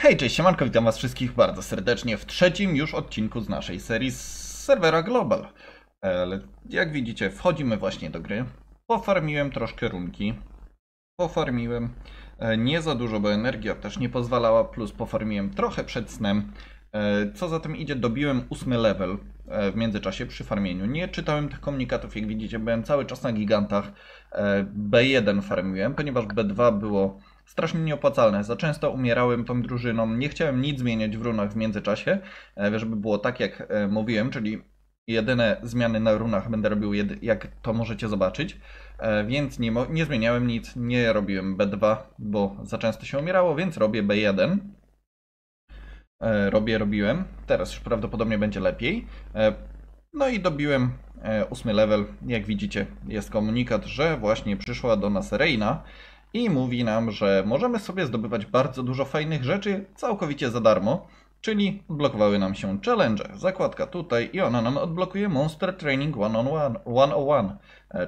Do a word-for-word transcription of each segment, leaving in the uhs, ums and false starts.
Hej, cześć, siemanko, witam was wszystkich bardzo serdecznie w trzecim już odcinku z naszej serii z serwera Global. Ale jak widzicie, wchodzimy właśnie do gry. Pofarmiłem troszkę runki. Pofarmiłem nie za dużo, bo energia też nie pozwalała, plus pofarmiłem trochę przed snem. Co za tym idzie, dobiłem ósmy level w międzyczasie przy farmieniu. Nie czytałem tych komunikatów, jak widzicie, byłem cały czas na gigantach. B jeden farmiłem, ponieważ B dwa było strasznie nieopłacalne. Za często umierałem tą drużyną, nie chciałem nic zmieniać w runach w międzyczasie, żeby było tak jak mówiłem, czyli jedyne zmiany na runach będę robił, jak to możecie zobaczyć. Więc nie, nie zmieniałem nic, nie robiłem B dwa, bo za często się umierało, więc robię B jeden. Robię, robiłem. Teraz już prawdopodobnie będzie lepiej. No i dobiłem ósmy level. Jak widzicie, jest komunikat, że właśnie przyszła do nas Reina i mówi nam, że możemy sobie zdobywać bardzo dużo fajnych rzeczy całkowicie za darmo. Czyli odblokowały nam się challenge, zakładka tutaj i ona nam odblokuje Monster Training sto jeden,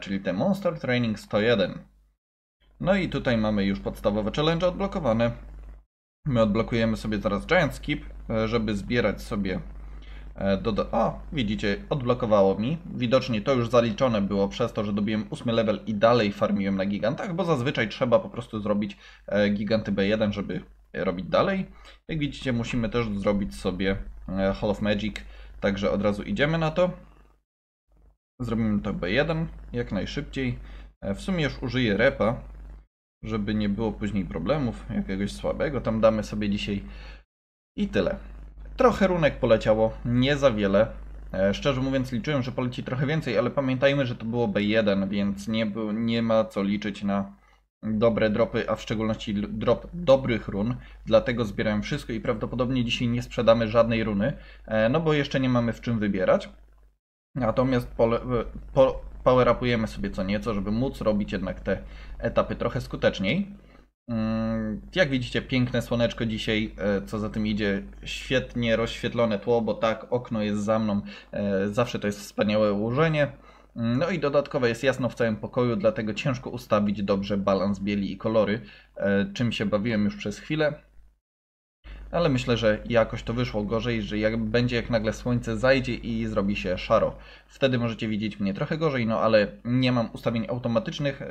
czyli te Monster Training sto jeden. No i tutaj mamy już podstawowe challenge odblokowane. My odblokujemy sobie zaraz Giant Skip, żeby zbierać sobie... Doda o, widzicie, odblokowało mi. Widocznie to już zaliczone było przez to, że dobiłem ósmy level i dalej farmiłem na gigantach, bo zazwyczaj trzeba po prostu zrobić giganty B jeden, żeby robić dalej. Jak widzicie, musimy też zrobić sobie Hall of Magic, także od razu idziemy na to. Zrobimy to B jeden jak najszybciej. W sumie już użyję repa, żeby nie było później problemów, jakiegoś słabego tam damy sobie dzisiaj i tyle. Trochę runek poleciało, nie za wiele. Szczerze mówiąc, liczyłem, że poleci trochę więcej, ale pamiętajmy, że to było B jeden, więc nie, był, nie ma co liczyć na dobre dropy, a w szczególności drop dobrych run. Dlatego zbierałem wszystko i prawdopodobnie dzisiaj nie sprzedamy żadnej runy, no bo jeszcze nie mamy w czym wybierać. Natomiast pole, po, power-upujemy sobie co nieco, żeby móc robić jednak te etapy trochę skuteczniej. Jak widzicie, piękne słoneczko dzisiaj, co za tym idzie, świetnie rozświetlone tło, bo tak, okno jest za mną, zawsze to jest wspaniałe ułożenie. No i dodatkowo jest jasno w całym pokoju, dlatego ciężko ustawić dobrze balans bieli i kolory, czym się bawiłem już przez chwilę. Ale myślę, że jakoś to wyszło gorzej, że jak będzie jak nagle słońce zajdzie i zrobi się szaro. Wtedy możecie widzieć mnie trochę gorzej, no ale nie mam ustawień automatycznych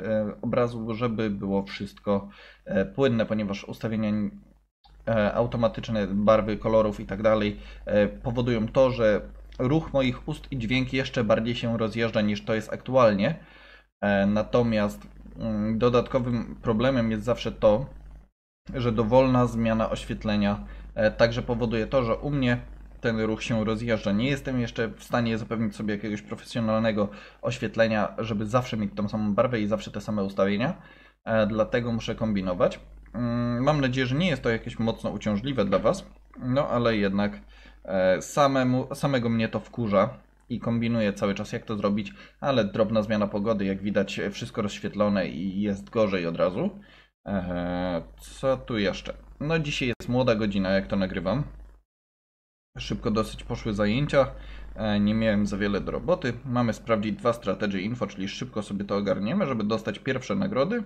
obrazu, żeby było wszystko płynne, ponieważ ustawienia automatyczne barwy, kolorów i tak dalej powodują to, że ruch moich ust i dźwięk jeszcze bardziej się rozjeżdża niż to jest aktualnie. Natomiast dodatkowym problemem jest zawsze to, że dowolna zmiana oświetlenia także powoduje to, że u mnie ten ruch się rozjeżdża. Nie jestem jeszcze w stanie zapewnić sobie jakiegoś profesjonalnego oświetlenia, żeby zawsze mieć tą samą barwę i zawsze te same ustawienia. Dlatego muszę kombinować. Mam nadzieję, że nie jest to jakieś mocno uciążliwe dla was, no ale jednak samemu, samego mnie to wkurza i kombinuję cały czas, jak to zrobić, ale drobna zmiana pogody, jak widać, wszystko rozświetlone i jest gorzej od razu. Co tu jeszcze? No dzisiaj jest młoda godzina, jak to nagrywam. Szybko dosyć poszły zajęcia, nie miałem za wiele do roboty. Mamy sprawdzić dwa strategie info, czyli szybko sobie to ogarniemy, żeby dostać pierwsze nagrody.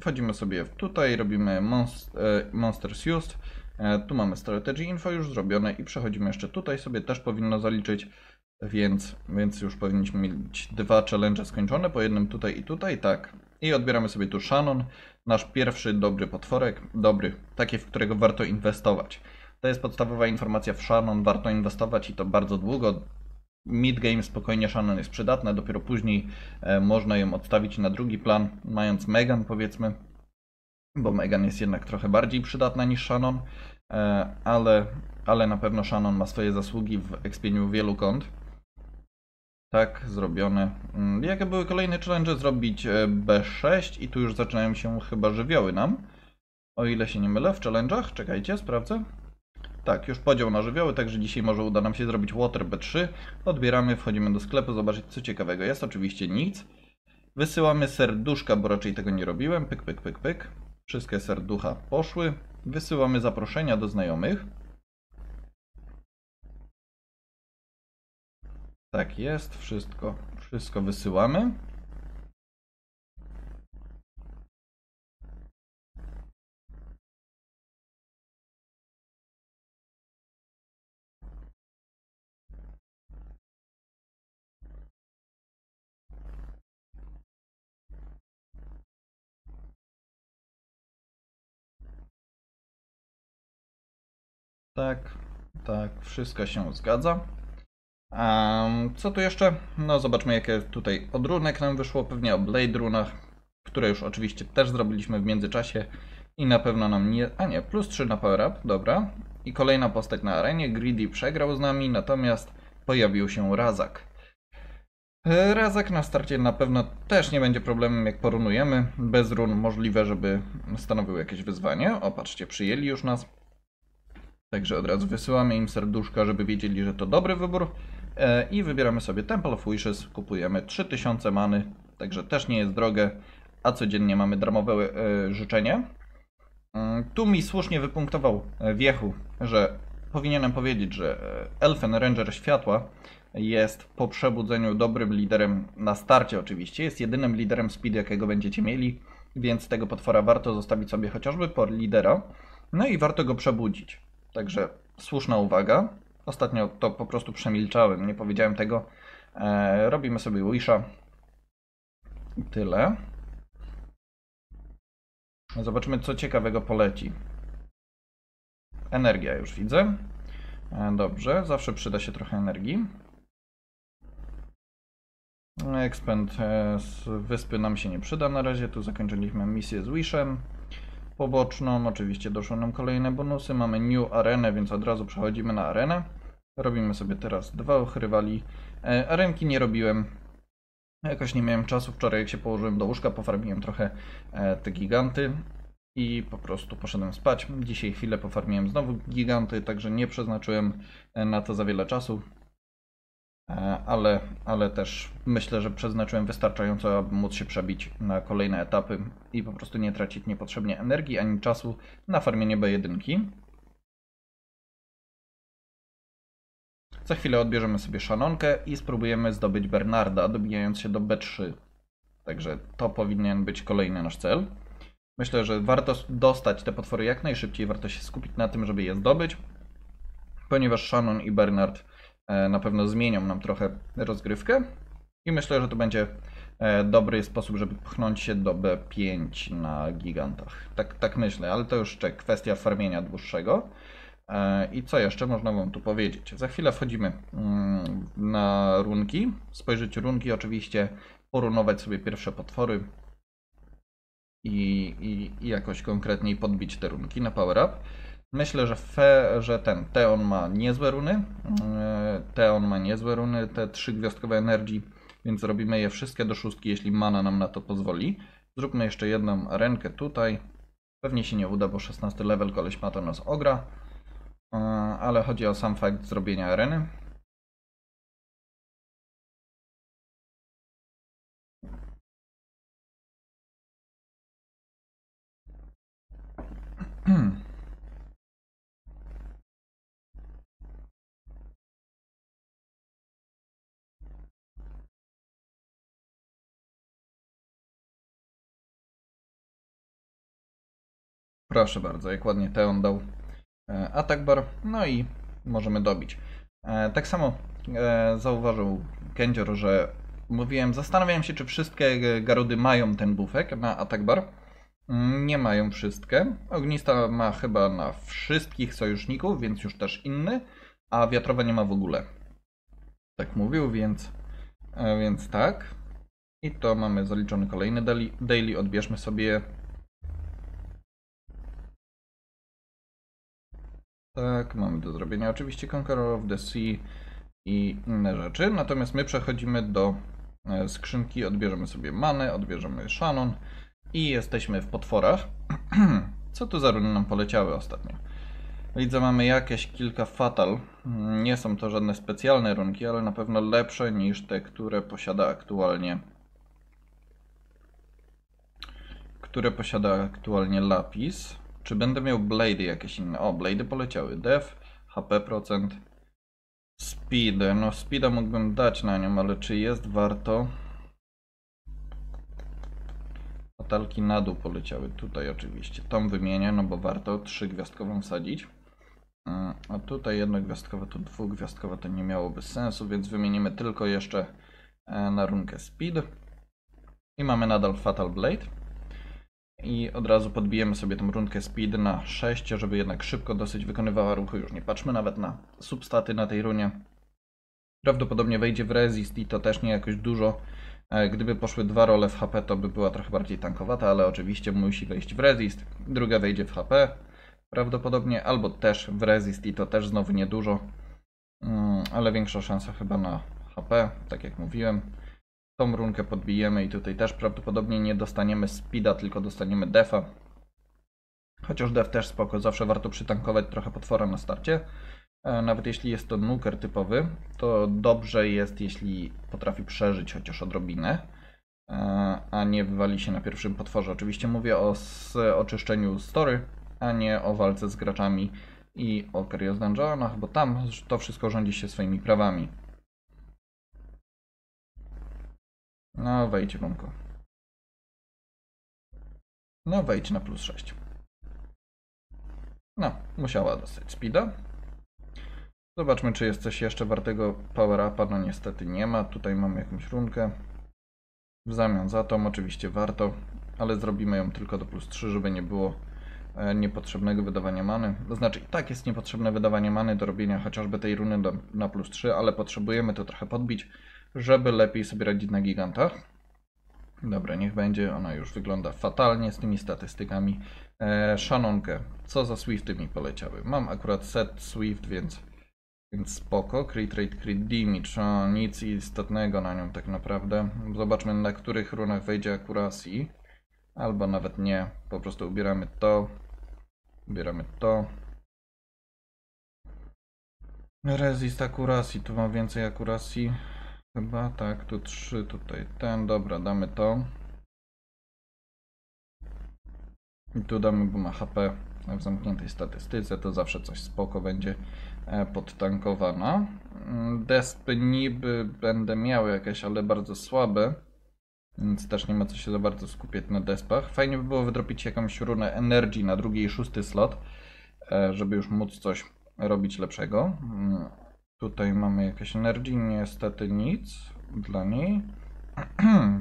Wchodzimy sobie tutaj, robimy monst Monsters Used. Tu mamy strategie info już zrobione i przechodzimy jeszcze tutaj, sobie też powinno zaliczyć, więc, więc już powinniśmy mieć dwa challenge skończone, po jednym tutaj i tutaj, tak. I odbieramy sobie tu Shannon, nasz pierwszy dobry potworek, dobry, taki, w którego warto inwestować. To jest podstawowa informacja w Shannon, warto inwestować i to bardzo długo. Mid-game spokojnie Shannon jest przydatna, dopiero później e, można ją odstawić na drugi plan, mając Megan powiedzmy, bo Megan jest jednak trochę bardziej przydatna niż Shannon, e, ale, ale na pewno Shannon ma swoje zasługi w ekspieniu wielu kont. Tak, zrobione. Jakie były kolejne challenge? Zrobić B sześć i tu już zaczynają się chyba żywioły nam. O ile się nie mylę w challenge'ach. Czekajcie, sprawdzę. Tak, już podział na żywioły, także dzisiaj może uda nam się zrobić Water B trzy. Odbieramy, wchodzimy do sklepu, zobaczyć co ciekawego jest. Oczywiście nic. Wysyłamy serduszka, bo raczej tego nie robiłem. Pyk, pyk, pyk, pyk. Wszystkie serducha poszły. Wysyłamy zaproszenia do znajomych. Tak jest, wszystko, wszystko wysyłamy. Tak, tak, wszystko się zgadza. Um, co tu jeszcze? No zobaczmy, jakie tutaj od runek nam wyszło. Pewnie o Blade runach, które już oczywiście też zrobiliśmy w międzyczasie. I na pewno nam nie... A nie, plus trzy na power up, dobra. I kolejna postać na arenie. Greedy przegrał z nami, natomiast pojawił się Razak. Razak na starcie na pewno też nie będzie problemem, jak porunujemy. Bez run możliwe, żeby stanowił jakieś wyzwanie. O, patrzcie, przyjęli już nas. Także od razu wysyłamy im serduszka, żeby wiedzieli, że to dobry wybór. I wybieramy sobie Temple of Wishes. Kupujemy trzy tysiące many, także też nie jest drogie. A codziennie mamy darmowe yy, życzenie. Tu mi słusznie wypunktował Wiechu, że powinienem powiedzieć, że Elfen Ranger Światła jest po przebudzeniu dobrym liderem na starcie oczywiście. Jest jedynym liderem speed, jakiego będziecie mieli, więc tego potwora warto zostawić sobie chociażby po lidera. No i warto go przebudzić. Także słuszna uwaga. Ostatnio to po prostu przemilczałem, nie powiedziałem tego. Eee, robimy sobie Wisha. I tyle. Zobaczymy, co ciekawego poleci. Energia już widzę. Dobrze, zawsze przyda się trochę energii. Expend z wyspy nam się nie przyda na razie. Tu zakończyliśmy misję z Wishem poboczną. Oczywiście doszły nam kolejne bonusy. Mamy New Arenę, więc od razu przechodzimy na arenę. Robimy sobie teraz dwa ochrywali. Arenki nie robiłem. Jakoś nie miałem czasu. Wczoraj, jak się położyłem do łóżka, pofarmiłem trochę te giganty i po prostu poszedłem spać. Dzisiaj chwilę pofarmiłem znowu giganty, także nie przeznaczyłem na to za wiele czasu. Ale, ale też myślę, że przeznaczyłem wystarczająco, aby móc się przebić na kolejne etapy i po prostu nie tracić niepotrzebnie energii ani czasu na farmienie B jeden. Za chwilę odbierzemy sobie Shannonkę i spróbujemy zdobyć Bernarda, dobijając się do B trzy. Także to powinien być kolejny nasz cel. Myślę, że warto dostać te potwory jak najszybciej, warto się skupić na tym, żeby je zdobyć, ponieważ Shannon i Bernard na pewno zmienią nam trochę rozgrywkę i myślę, że to będzie dobry sposób, żeby pchnąć się do B pięć na gigantach. Tak, tak myślę, ale to już kwestia farmienia dłuższego. I co jeszcze można wam tu powiedzieć? Za chwilę wchodzimy na runki, spojrzeć runki oczywiście, porunować sobie pierwsze potwory i, i, i jakoś konkretniej podbić te runki na power up. Myślę, że, fe, że ten Teon ma niezłe runy, Teon ma niezłe runy, te trzy gwiazdkowe Energy, więc robimy je wszystkie do szóstki, jeśli mana nam na to pozwoli. Zróbmy jeszcze jedną arenkę tutaj, pewnie się nie uda, bo szesnasty level koleś ma to nas ogra. Ale chodzi o sam fakt zrobienia areny. Proszę bardzo, jak ładnie Teon dał atak bar, no i możemy dobić. Tak samo zauważył Kędzior, że mówiłem, zastanawiałem się, czy wszystkie garody mają ten bufek na atak bar. Nie mają wszystkie. Ognista ma chyba na wszystkich sojuszników, więc już też inny, a wiatrowa nie ma w ogóle. Tak mówił, więc, więc tak. I to mamy zaliczony kolejny daily, daily. Odbierzmy sobie. Tak, mamy do zrobienia oczywiście Conqueror of the Sea i inne rzeczy. Natomiast my przechodzimy do skrzynki, odbierzemy sobie manę, odbierzemy Shannon i jesteśmy w potworach. Co tu za runy nam poleciały ostatnio? Widzę, mamy jakieś kilka fatal. Nie są to żadne specjalne runki, ale na pewno lepsze niż te, które posiada aktualnie. Które posiada aktualnie Lapis. Czy będę miał Blade'y jakieś inne? O, Blade'y poleciały. Def, H P procent, Speed. No, Speeda mógłbym dać na nią, ale czy jest warto? Fatalki na dół poleciały. Tutaj oczywiście. Tą wymienię, no bo warto trzy gwiazdkową wsadzić. A tutaj jedno gwiazdkowe, tu dwugwiazdkowe to nie miałoby sensu, więc wymienimy tylko jeszcze na runkę Speed. I mamy nadal Fatal Blade. I od razu podbijemy sobie tą rundkę speed na sześć, żeby jednak szybko dosyć wykonywała ruchy. Już nie patrzmy nawet na substaty na tej runie. Prawdopodobnie wejdzie w resist i to też nie jakoś dużo. Gdyby poszły dwa role w H P, to by była trochę bardziej tankowata, ale oczywiście musi wejść w resist. Druga wejdzie w H P prawdopodobnie, albo też w resist i to też znowu niedużo. Ale większa szansa chyba na H P, tak jak mówiłem. Tą runkę podbijemy i tutaj też prawdopodobnie nie dostaniemy speeda, tylko dostaniemy defa. Chociaż def też spoko, zawsze warto przytankować trochę potwora na starcie. Nawet jeśli jest to nuker typowy, to dobrze jest, jeśli potrafi przeżyć chociaż odrobinę, a nie wywali się na pierwszym potworze. Oczywiście mówię o oczyszczeniu story, a nie o walce z graczami i o Curious Dungeonach, bo tam to wszystko rządzi się swoimi prawami. No wejdź, Womko. No wejdź na plus sześć. No, musiała dostać speeda. Zobaczmy, czy jest coś jeszcze wartego power-upa. No niestety nie ma. Tutaj mamy jakąś runkę. W zamian za tą oczywiście warto, ale zrobimy ją tylko do plus trzy, żeby nie było niepotrzebnego wydawania many. To znaczy i tak jest niepotrzebne wydawanie many do robienia chociażby tej runy do, na plus trzy, ale potrzebujemy to trochę podbić, żeby lepiej sobie radzić na gigantach. Dobra, niech będzie. Ona już wygląda fatalnie z tymi statystykami. Eee, Shannonkę, co za Swifty mi poleciały? Mam akurat set Swift, więc, więc spoko. Crit rate, crit damage. O, nic istotnego na nią tak naprawdę. Zobaczmy, na których runach wejdzie akuracji. Albo nawet nie. Po prostu ubieramy to. Ubieramy to. Resist akuracji. Tu mam więcej akuracji. Chyba tak, tu trzy, tutaj ten, dobra, damy to. I tu damy, bo ma H P w zamkniętej statystyce, to zawsze coś spoko będzie podtankowana. Despy niby będę miał jakieś, ale bardzo słabe, więc też nie ma co się za bardzo skupiać na despach. Fajnie by było wydropić jakąś runę Energy na drugi i szósty slot, żeby już móc coś robić lepszego. Tutaj mamy jakieś Energy, niestety nic dla niej.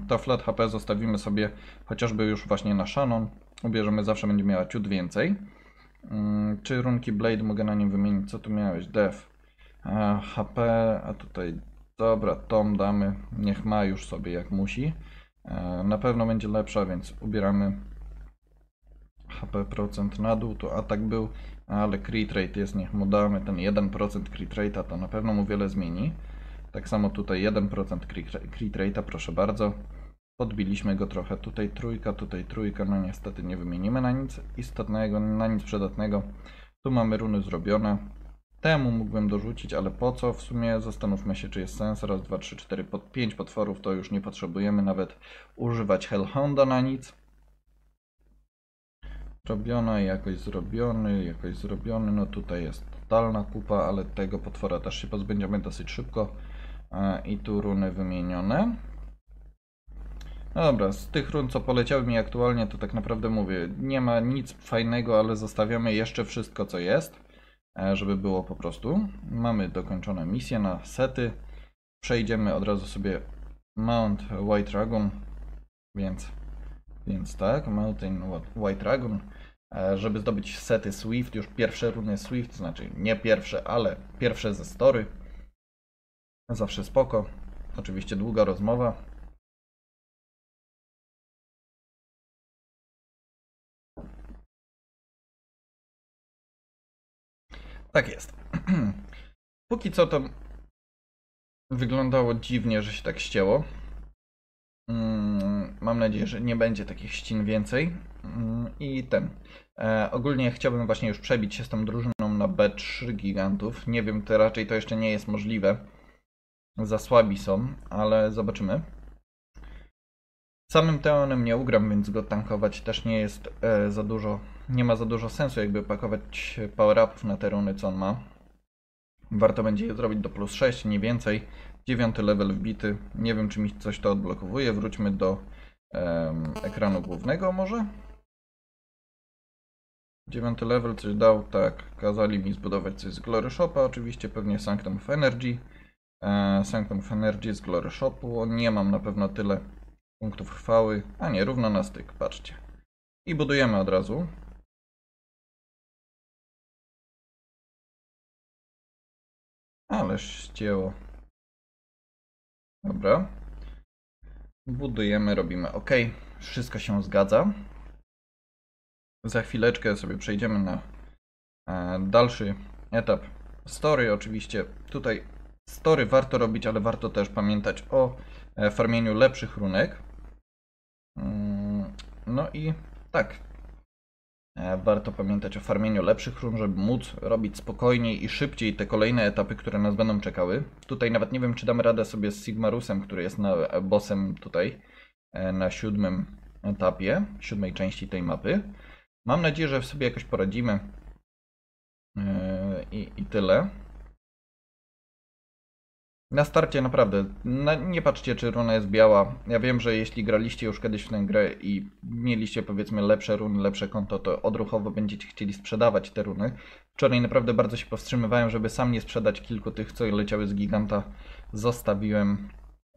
To flat H P zostawimy sobie chociażby już właśnie na Shannon. Ubierzemy, zawsze będzie miała ciut więcej. Czy runki Blade mogę na nim wymienić? Co tu miałeś? Def, H P, a tutaj dobra, tom damy. Niech ma już sobie jak musi. Na pewno będzie lepsza, więc ubieramy H P procent na dół. Tu atak był. Ale crit rate jest, niech mu damy ten jeden procent crit rate'a, to na pewno mu wiele zmieni. Tak samo tutaj jeden procent crit rate'a, proszę bardzo. Podbiliśmy go trochę, tutaj trójka, tutaj trójka, no niestety nie wymienimy na nic istotnego, na nic przydatnego. Tu mamy runy zrobione. Temu mógłbym dorzucić, ale po co? W sumie zastanówmy się, czy jest sens. Raz, dwa, trzy, cztery, pod pięć potworów, to już nie potrzebujemy nawet używać Hellhonda na nic. Zrobiona, jakoś zrobiony, jakoś zrobiony, no tutaj jest totalna kupa, ale tego potwora też się pozbędziemy dosyć szybko. I tu runy wymienione. No dobra, z tych run, co poleciały mi aktualnie, to tak naprawdę mówię, nie ma nic fajnego, ale zostawiamy jeszcze wszystko, co jest, żeby było po prostu. Mamy dokończone misje na sety. Przejdziemy od razu sobie Mount White Dragon, więc... Więc tak, Mountain White Dragon, żeby zdobyć sety Swift, już pierwsze runy Swift, znaczy nie pierwsze, ale pierwsze ze story. Zawsze spoko. Oczywiście długa rozmowa. Tak jest. Póki co to wyglądało dziwnie, że się tak ścięło. Mam nadzieję, że nie będzie takich ścin więcej. I ten. E, ogólnie chciałbym właśnie już przebić się z tą drużyną na B trzy gigantów. Nie wiem, to raczej to jeszcze nie jest możliwe. Za słabi są, ale zobaczymy. Samym Teonem nie ugram, więc go tankować też nie jest e, za dużo. Nie ma za dużo sensu jakby pakować power-upów na te runy, co on ma. Warto będzie je zrobić do plus sześć, nie więcej. Dziewiąty level wbity. Nie wiem, czy mi coś to odblokowuje. Wróćmy do um, ekranu głównego może. Dziewiąty level coś dał, tak. Kazali mi zbudować coś z Glory Shopa. Oczywiście pewnie Sanctum of Energy. E, Sanctum of Energy z Glory Shopu. Nie mam na pewno tyle punktów chwały. A nie, równo na styk, patrzcie. I budujemy od razu. Ale ścięło. Dobra. Budujemy, robimy OK. Wszystko się zgadza. Za chwileczkę sobie przejdziemy na dalszy etap story. Oczywiście tutaj story warto robić, ale warto też pamiętać o farmieniu lepszych runek. No i tak. Warto pamiętać o farmieniu lepszych run, żeby móc robić spokojniej i szybciej te kolejne etapy, które nas będą czekały. Tutaj nawet nie wiem, czy damy radę sobie z Sigmarusem, który jest na, bossem tutaj na siódmym etapie, siódmej części tej mapy. Mam nadzieję, że sobie jakoś poradzimy yy, i, i tyle. Na starcie naprawdę, na, nie patrzcie, czy runa jest biała. Ja wiem, że jeśli graliście już kiedyś w tę grę i mieliście, powiedzmy, lepsze runy, lepsze konto, to odruchowo będziecie chcieli sprzedawać te runy. Wczoraj naprawdę bardzo się powstrzymywałem, żeby sam nie sprzedać kilku tych, co leciały z giganta. Zostawiłem.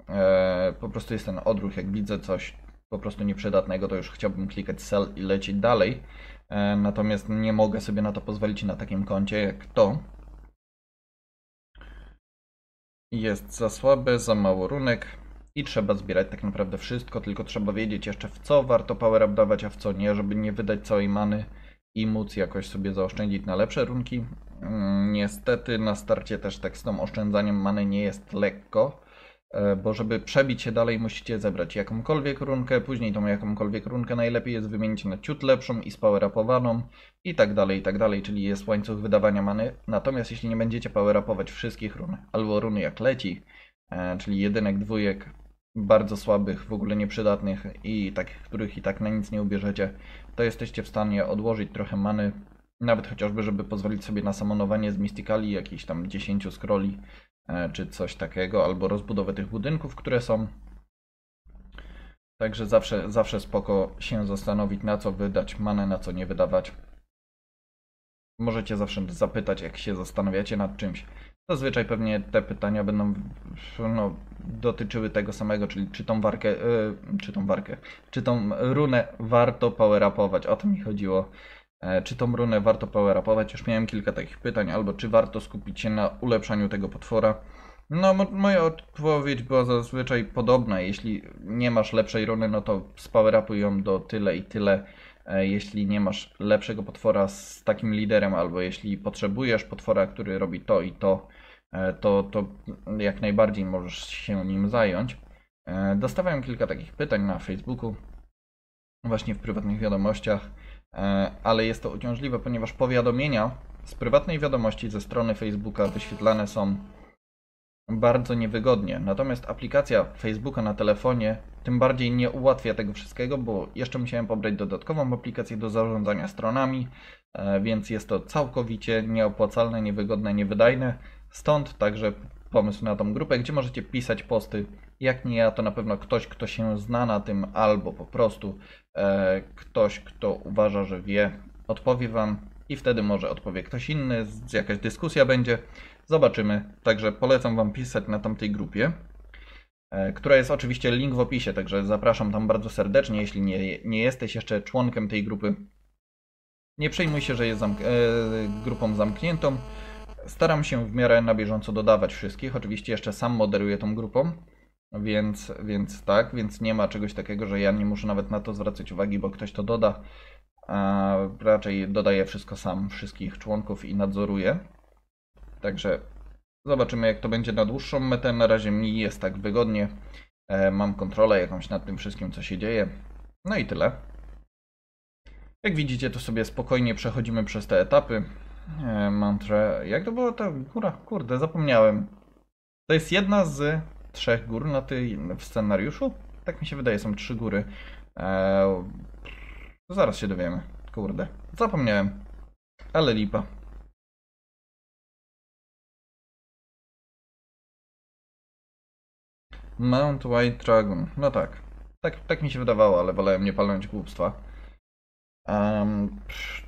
Eee, po prostu jest ten odruch, jak widzę coś po prostu nieprzydatnego, to już chciałbym klikać sell i lecieć dalej. Eee, natomiast nie mogę sobie na to pozwolić na takim koncie jak to. Jest za słabe, za mało runek i trzeba zbierać tak naprawdę wszystko, tylko trzeba wiedzieć jeszcze, w co warto power up dawać, a w co nie, żeby nie wydać całej many i móc jakoś sobie zaoszczędzić na lepsze runki. Niestety na starcie też tak z tą oszczędzaniem many nie jest lekko, bo żeby przebić się dalej, musicie zebrać jakąkolwiek runkę, później tą jakąkolwiek runkę najlepiej jest wymienić na ciut lepszą i power upowaną i tak dalej, i tak dalej, czyli jest łańcuch wydawania many. Natomiast jeśli nie będziecie power upować wszystkich run, albo runy jak leci, czyli jedynek, dwójek, bardzo słabych, w ogóle nieprzydatnych i takich, których i tak na nic nie ubierzecie, to jesteście w stanie odłożyć trochę many, nawet chociażby, żeby pozwolić sobie na samonowanie z mystikali, jakichś tam dziesięciu scrolli, czy coś takiego, albo rozbudowę tych budynków, które są. Także zawsze, zawsze spoko się zastanowić, na co wydać manę, na co nie wydawać. Możecie zawsze zapytać, jak się zastanawiacie nad czymś. Zazwyczaj pewnie te pytania będą no, dotyczyły tego samego, czyli czy tą warkę, yy, czy tą warkę, czy tą runę warto power-upować, o to mi chodziło. Czy tą runę warto power-upować? Już miałem kilka takich pytań, albo czy warto skupić się na ulepszaniu tego potwora? No, moja odpowiedź była zazwyczaj podobna. Jeśli nie masz lepszej runy, no to spower-upuj ją do tyle i tyle. Jeśli nie masz lepszego potwora z takim liderem, albo jeśli potrzebujesz potwora, który robi to i to, to, to jak najbardziej możesz się nim zająć. Dostawałem kilka takich pytań na Facebooku, właśnie w prywatnych wiadomościach. Ale jest to uciążliwe, ponieważ powiadomienia z prywatnej wiadomości ze strony Facebooka wyświetlane są bardzo niewygodnie. Natomiast aplikacja Facebooka na telefonie tym bardziej nie ułatwia tego wszystkiego, bo jeszcze musiałem pobrać dodatkową aplikację do zarządzania stronami, więc jest to całkowicie nieopłacalne, niewygodne, niewydajne. Stąd także pomysł na tą grupę, gdzie możecie pisać posty. Jak nie ja, to na pewno ktoś, kto się zna na tym, albo po prostu e, ktoś, kto uważa, że wie, odpowie wam i wtedy może odpowie ktoś inny, jakaś dyskusja będzie, zobaczymy. Także polecam wam pisać na tamtej grupie, e, która jest oczywiście link w opisie, także zapraszam tam bardzo serdecznie, jeśli nie, nie jesteś jeszcze członkiem tej grupy. Nie przejmuj się, że jest zamk- e, grupą zamkniętą. Staram się w miarę na bieżąco dodawać wszystkich, oczywiście jeszcze sam moderuję tą grupą. Więc, więc tak, więc nie ma czegoś takiego, że ja nie muszę nawet na to zwracać uwagi, bo ktoś to doda. A raczej dodaję wszystko sam, wszystkich członków i nadzoruję. Także zobaczymy, jak to będzie na dłuższą metę. Na razie mi jest tak wygodnie. E, mam kontrolę jakąś nad tym wszystkim, co się dzieje. No i tyle. Jak widzicie, to sobie spokojnie przechodzimy przez te etapy. E, mantrę. Jak to było ta góra? Kurde, zapomniałem. To jest jedna z trzech gór na tej, w scenariuszu? Tak mi się wydaje, są trzy góry. Eee, zaraz się dowiemy. Kurde, zapomniałem. Ale lipa. Mount White Dragon. No tak. Tak, tak mi się wydawało, ale wolałem nie palnąć głupstwa. Um,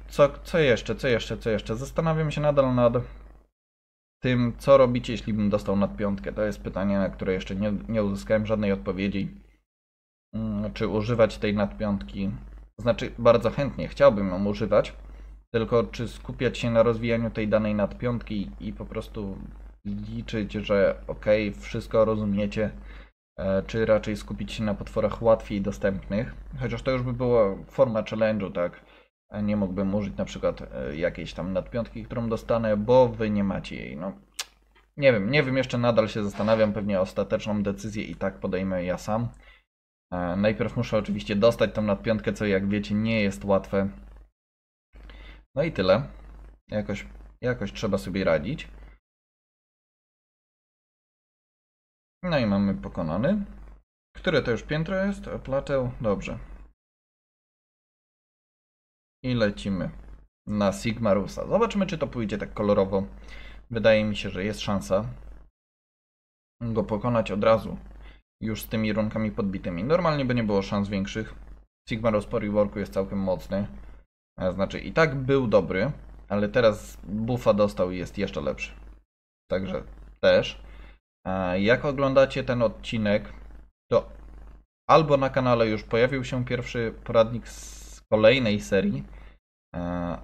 co, co jeszcze? Co jeszcze? Co jeszcze? Zastanawiam się nadal nad tym, co robicie, jeśli bym dostał nadpiątkę. To jest pytanie, na które jeszcze nie, nie uzyskałem żadnej odpowiedzi. Czy używać tej nadpiątki, To znaczy, bardzo chętnie chciałbym ją używać, tylko czy skupiać się na rozwijaniu tej danej nadpiątki i po prostu liczyć, że okej, okay, wszystko rozumiecie, czy raczej skupić się na potworach łatwiej dostępnych, chociaż to już by była forma challenge'u, tak? Nie mógłbym użyć na przykład jakiejś tam nadpiątki, którą dostanę, bo wy nie macie jej. No, nie wiem, nie wiem, jeszcze nadal się zastanawiam, pewnie ostateczną decyzję i tak podejmę ja sam. Najpierw muszę oczywiście dostać tą nadpiątkę, co jak wiecie nie jest łatwe. No i tyle. Jakoś, jakoś trzeba sobie radzić. No i mamy pokonany. Które to już piętro jest? Plateł? Dobrze. I lecimy na Sigmarusa. Zobaczymy, czy to pójdzie tak kolorowo. Wydaje mi się, że jest szansa go pokonać od razu. Już z tymi runkami podbitymi. Normalnie by nie było szans większych. Sigmarus po reworku jest całkiem mocny. Znaczy i tak był dobry, ale teraz buffa dostał i jest jeszcze lepszy. Także też. Jak oglądacie ten odcinek, to albo na kanale już pojawił się pierwszy poradnik z kolejnej serii,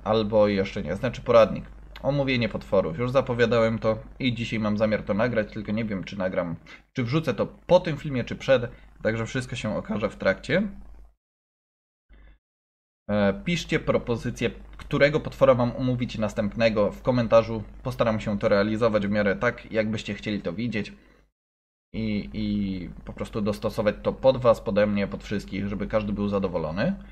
albo jeszcze nie. Znaczy poradnik. Omówienie potworów. Już zapowiadałem to i dzisiaj mam zamiar to nagrać, tylko nie wiem, czy nagram, czy wrzucę to po tym filmie, czy przed. Także wszystko się okaże w trakcie. Piszcie propozycję, którego potwora mam omówić następnego w komentarzu. Postaram się to realizować w miarę tak, jakbyście chcieli to widzieć. I, i po prostu dostosować to pod was, pode mnie, pod wszystkich, żeby każdy był zadowolony.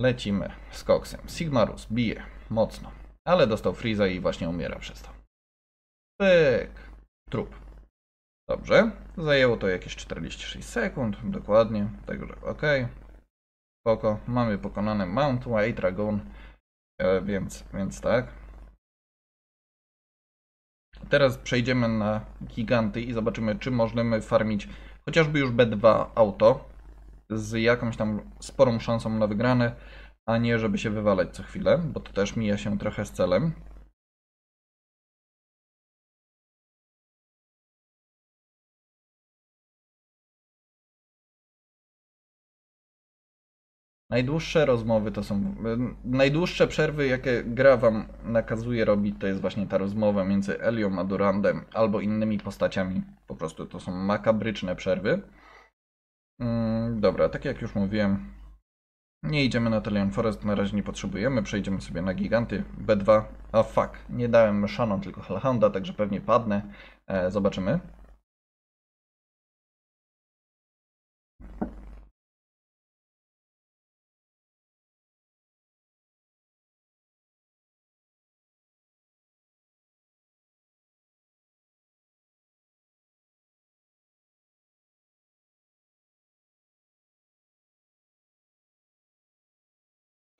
Lecimy z koksem. Sigmarus bije mocno, ale dostał freeza i właśnie umiera przez to. Pyk. Trup. Dobrze. Zajęło to jakieś czterdzieści sześć sekund, dokładnie. Także ok. Spoko. Mamy pokonany Mount White Dragon, e, więc, więc tak. Teraz przejdziemy na giganty i zobaczymy, czy możemy farmić chociażby już B dwa auto z jakąś tam sporą szansą na wygrane, a nie żeby się wywalać co chwilę, bo to też mija się trochę z celem. Najdłuższe rozmowy to są... Najdłuższe przerwy, jakie gra wam nakazuje robić, to jest właśnie ta rozmowa między Elią a Durandem albo innymi postaciami. Po prostu to są makabryczne przerwy. Mm, dobra, tak jak już mówiłem, nie idziemy na Teon Forest, na razie nie potrzebujemy. Przejdziemy sobie na giganty B dwa. A fuck, nie dałem Shannon, tylko Hellhonda, także pewnie padnę. E, zobaczymy.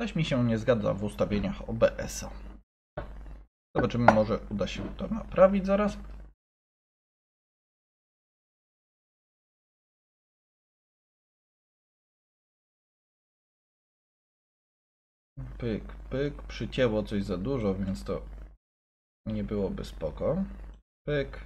Coś mi się nie zgadza w ustawieniach O B S-a. Zobaczymy, może uda się to naprawić zaraz. Pyk, pyk. Przycięło coś za dużo, więc to nie byłoby spoko. Pyk.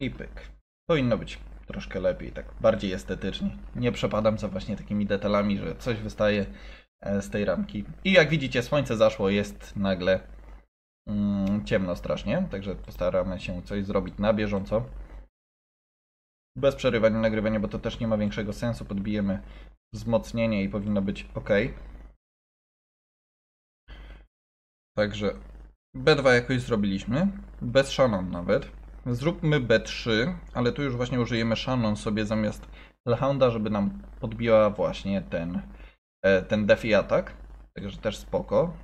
I pyk. Powinno być troszkę lepiej, tak bardziej estetycznie. Nie przepadam za właśnie takimi detalami, że coś wystaje z tej ramki. I jak widzicie, słońce zaszło, jest nagle mm, ciemno strasznie, także postaramy się coś zrobić na bieżąco. Bez przerywania nagrywania, bo to też nie ma większego sensu. Podbijemy wzmocnienie i powinno być ok. Także B dwa jakoś zrobiliśmy, bez Shannon nawet. Zróbmy B trzy, ale tu już właśnie użyjemy Shannon sobie zamiast Hellhounda, żeby nam podbiła właśnie ten, ten defi atak. Także też spoko.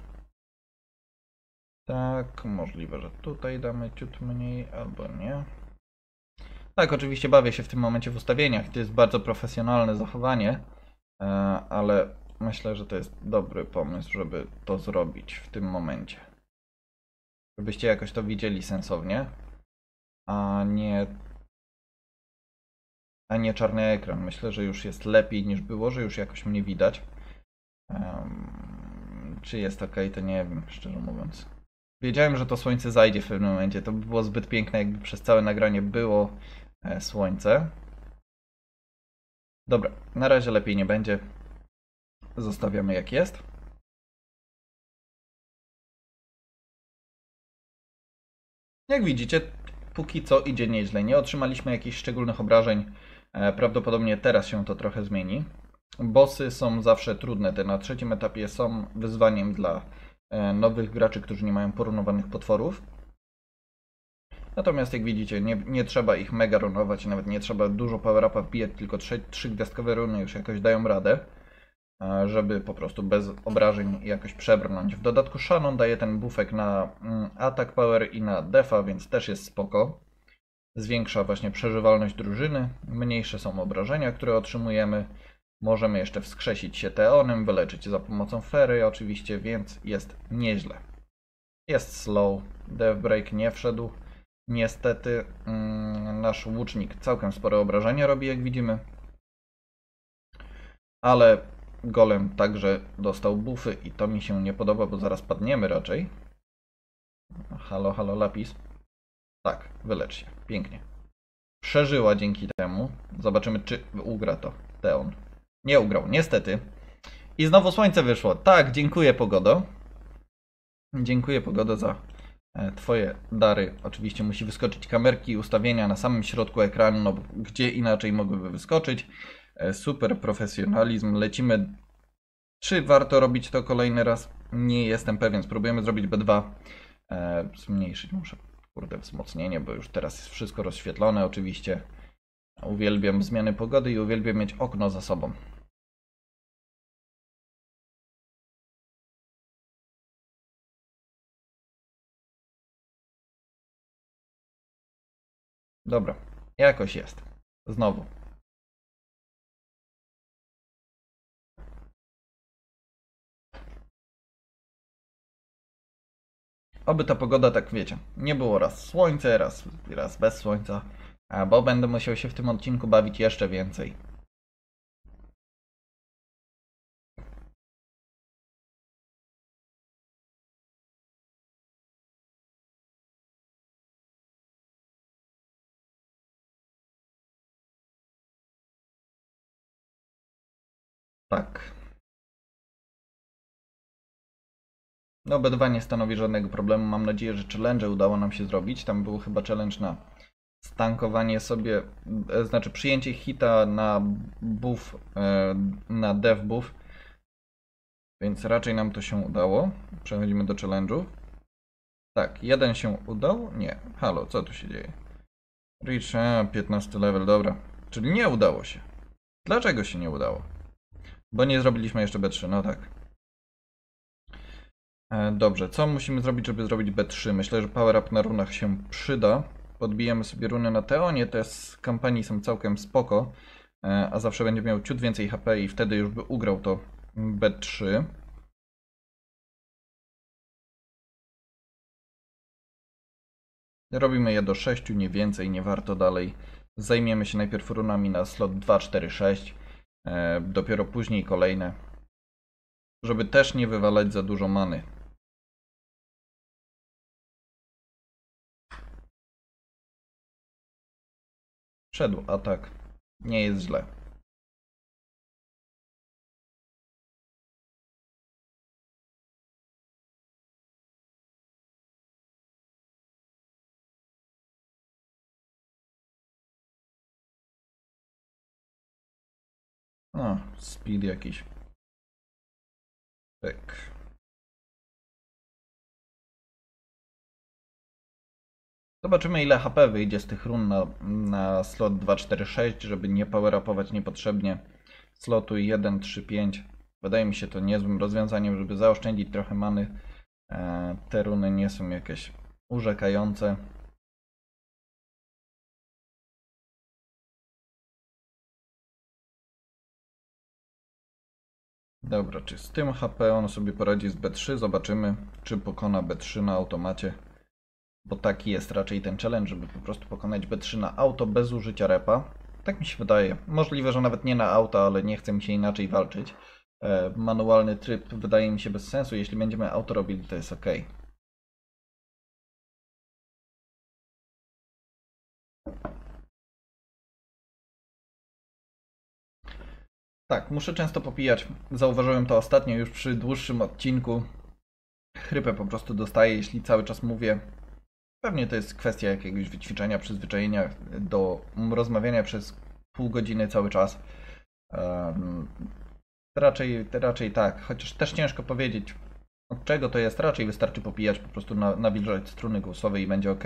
Tak, możliwe, że tutaj damy ciut mniej albo nie. Tak, oczywiście bawię się w tym momencie w ustawieniach. To jest bardzo profesjonalne zachowanie, ale myślę, że to jest dobry pomysł, żeby to zrobić w tym momencie. Żebyście jakoś to widzieli sensownie. A nie, a nie czarny ekran. Myślę, że już jest lepiej niż było, że już jakoś mnie widać. Um, czy jest ok, to nie wiem, szczerze mówiąc. Wiedziałem, że to słońce zajdzie w pewnym momencie. To by było zbyt piękne, jakby przez całe nagranie było e, słońce. Dobra, na razie lepiej nie będzie. Zostawiamy jak jest. Jak widzicie, póki co idzie nieźle. Nie otrzymaliśmy jakichś szczególnych obrażeń. Prawdopodobnie teraz się to trochę zmieni. Bossy są zawsze trudne. Te na trzecim etapie są wyzwaniem dla nowych graczy, którzy nie mają porównowanych potworów. Natomiast jak widzicie, nie, nie trzeba ich mega runować, nawet nie trzeba dużo power-upa wbijać, tylko trzygwiazdkowe runy już jakoś dają radę, żeby po prostu bez obrażeń jakoś przebrnąć. W dodatku Shannon daje ten bufek na atak power i na defa, więc też jest spoko. Zwiększa właśnie przeżywalność drużyny, mniejsze są obrażenia, które otrzymujemy. Możemy jeszcze wskrzesić się Teonem, wyleczyć za pomocą fery oczywiście, więc jest nieźle. Jest slow, death break nie wszedł. Niestety mm, nasz łucznik całkiem spore obrażenia robi, jak widzimy. Ale golem także dostał buffy i to mi się nie podoba, bo zaraz padniemy raczej. Halo, halo, Lapis. Tak, wylecz się. Pięknie. Przeżyła dzięki temu. Zobaczymy, czy ugra to Teon. Nie ugrał, niestety. I znowu słońce wyszło. Tak, dziękuję, pogodo. Dziękuję, pogodo, za twoje dary. Oczywiście musi wyskoczyć kamerki i ustawienia na samym środku ekranu, no bo gdzie inaczej mogłyby wyskoczyć. Super profesjonalizm. Lecimy. Czy warto robić to kolejny raz? Nie jestem pewien. Spróbujemy zrobić B dwa. Zmniejszyć muszę, kurde, wzmocnienie, bo już teraz jest wszystko rozświetlone oczywiście. Uwielbiam zmiany pogody i uwielbiam mieć okno za sobą. Dobra, jakoś jest. Znowu. Oby ta pogoda, tak wiecie, nie było raz słońce, raz, raz bez słońca, bo będę musiał się w tym odcinku bawić jeszcze więcej. Tak. No B dwa nie stanowi żadnego problemu. Mam nadzieję, że challenge udało nam się zrobić. Tam był chyba challenge na stankowanie sobie, znaczy przyjęcie hita na buff, na dev buff. Więc raczej nam to się udało. Przechodzimy do challenge'u. Tak, jeden się udał. Nie, halo, co tu się dzieje? Reach, a, piętnasty level, dobra. Czyli nie udało się. Dlaczego się nie udało? Bo nie zrobiliśmy jeszcze B trzy, no tak. Dobrze, co musimy zrobić, żeby zrobić B trzy? Myślę, że power up na runach się przyda. Podbijemy sobie runy na Teonie, te z kampanii są całkiem spoko. A zawsze będzie miał ciut więcej H P i wtedy już by ugrał to B trzy. Robimy je do sześciu, nie więcej, nie warto dalej. Zajmiemy się najpierw runami na slot dwa, cztery, sześć. Dopiero później kolejne, żeby też nie wywalać za dużo many. Wszedł atak, nie jest źle. No, speed jakiś. Tak. Zobaczymy, ile H P wyjdzie z tych run na, na slot dwa, cztery, sześć, żeby nie power-upować niepotrzebnie slotu jeden, trzy, pięć. Wydaje mi się to niezłym rozwiązaniem, żeby zaoszczędzić trochę many. E, te runy nie są jakieś urzekające. Dobra, czy z tym H P on sobie poradzi z B trzy? Zobaczymy, czy pokona B trzy na automacie. Bo taki jest raczej ten challenge, żeby po prostu pokonać B trzy na auto bez użycia repa. Tak mi się wydaje. Możliwe, że nawet nie na auto, ale nie chce mi się inaczej walczyć. E, manualny tryb wydaje mi się bez sensu. Jeśli będziemy auto robili, to jest ok. Tak, muszę często popijać. Zauważyłem to ostatnio już przy dłuższym odcinku. Chrypę po prostu dostaję, jeśli cały czas mówię. Pewnie to jest kwestia jakiegoś wyćwiczenia, przyzwyczajenia do rozmawiania przez pół godziny cały czas. Um, raczej, raczej tak, chociaż też ciężko powiedzieć, od czego to jest. Raczej wystarczy popijać, po prostu nawilżać struny głosowe i będzie ok.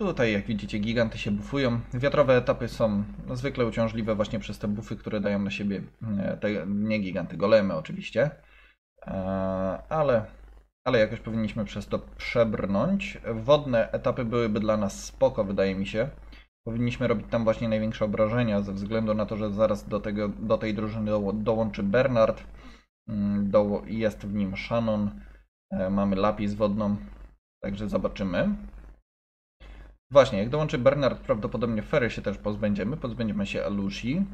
Tutaj, jak widzicie, giganty się bufują. Wiatrowe etapy są zwykle uciążliwe właśnie przez te bufy, które dają na siebie te, nie giganty, golemy oczywiście. Ale, ale jakoś powinniśmy przez to przebrnąć. Wodne etapy byłyby dla nas spoko, wydaje mi się. Powinniśmy robić tam właśnie największe obrażenia, ze względu na to, że zaraz do, tego, do tej drużyny do, dołączy Bernard. Do, jest w nim Shannon. Mamy Lapis wodną, także zobaczymy. Właśnie, jak dołączy Bernard, prawdopodobnie Ferry się też pozbędziemy. Pozbędziemy się Alusi.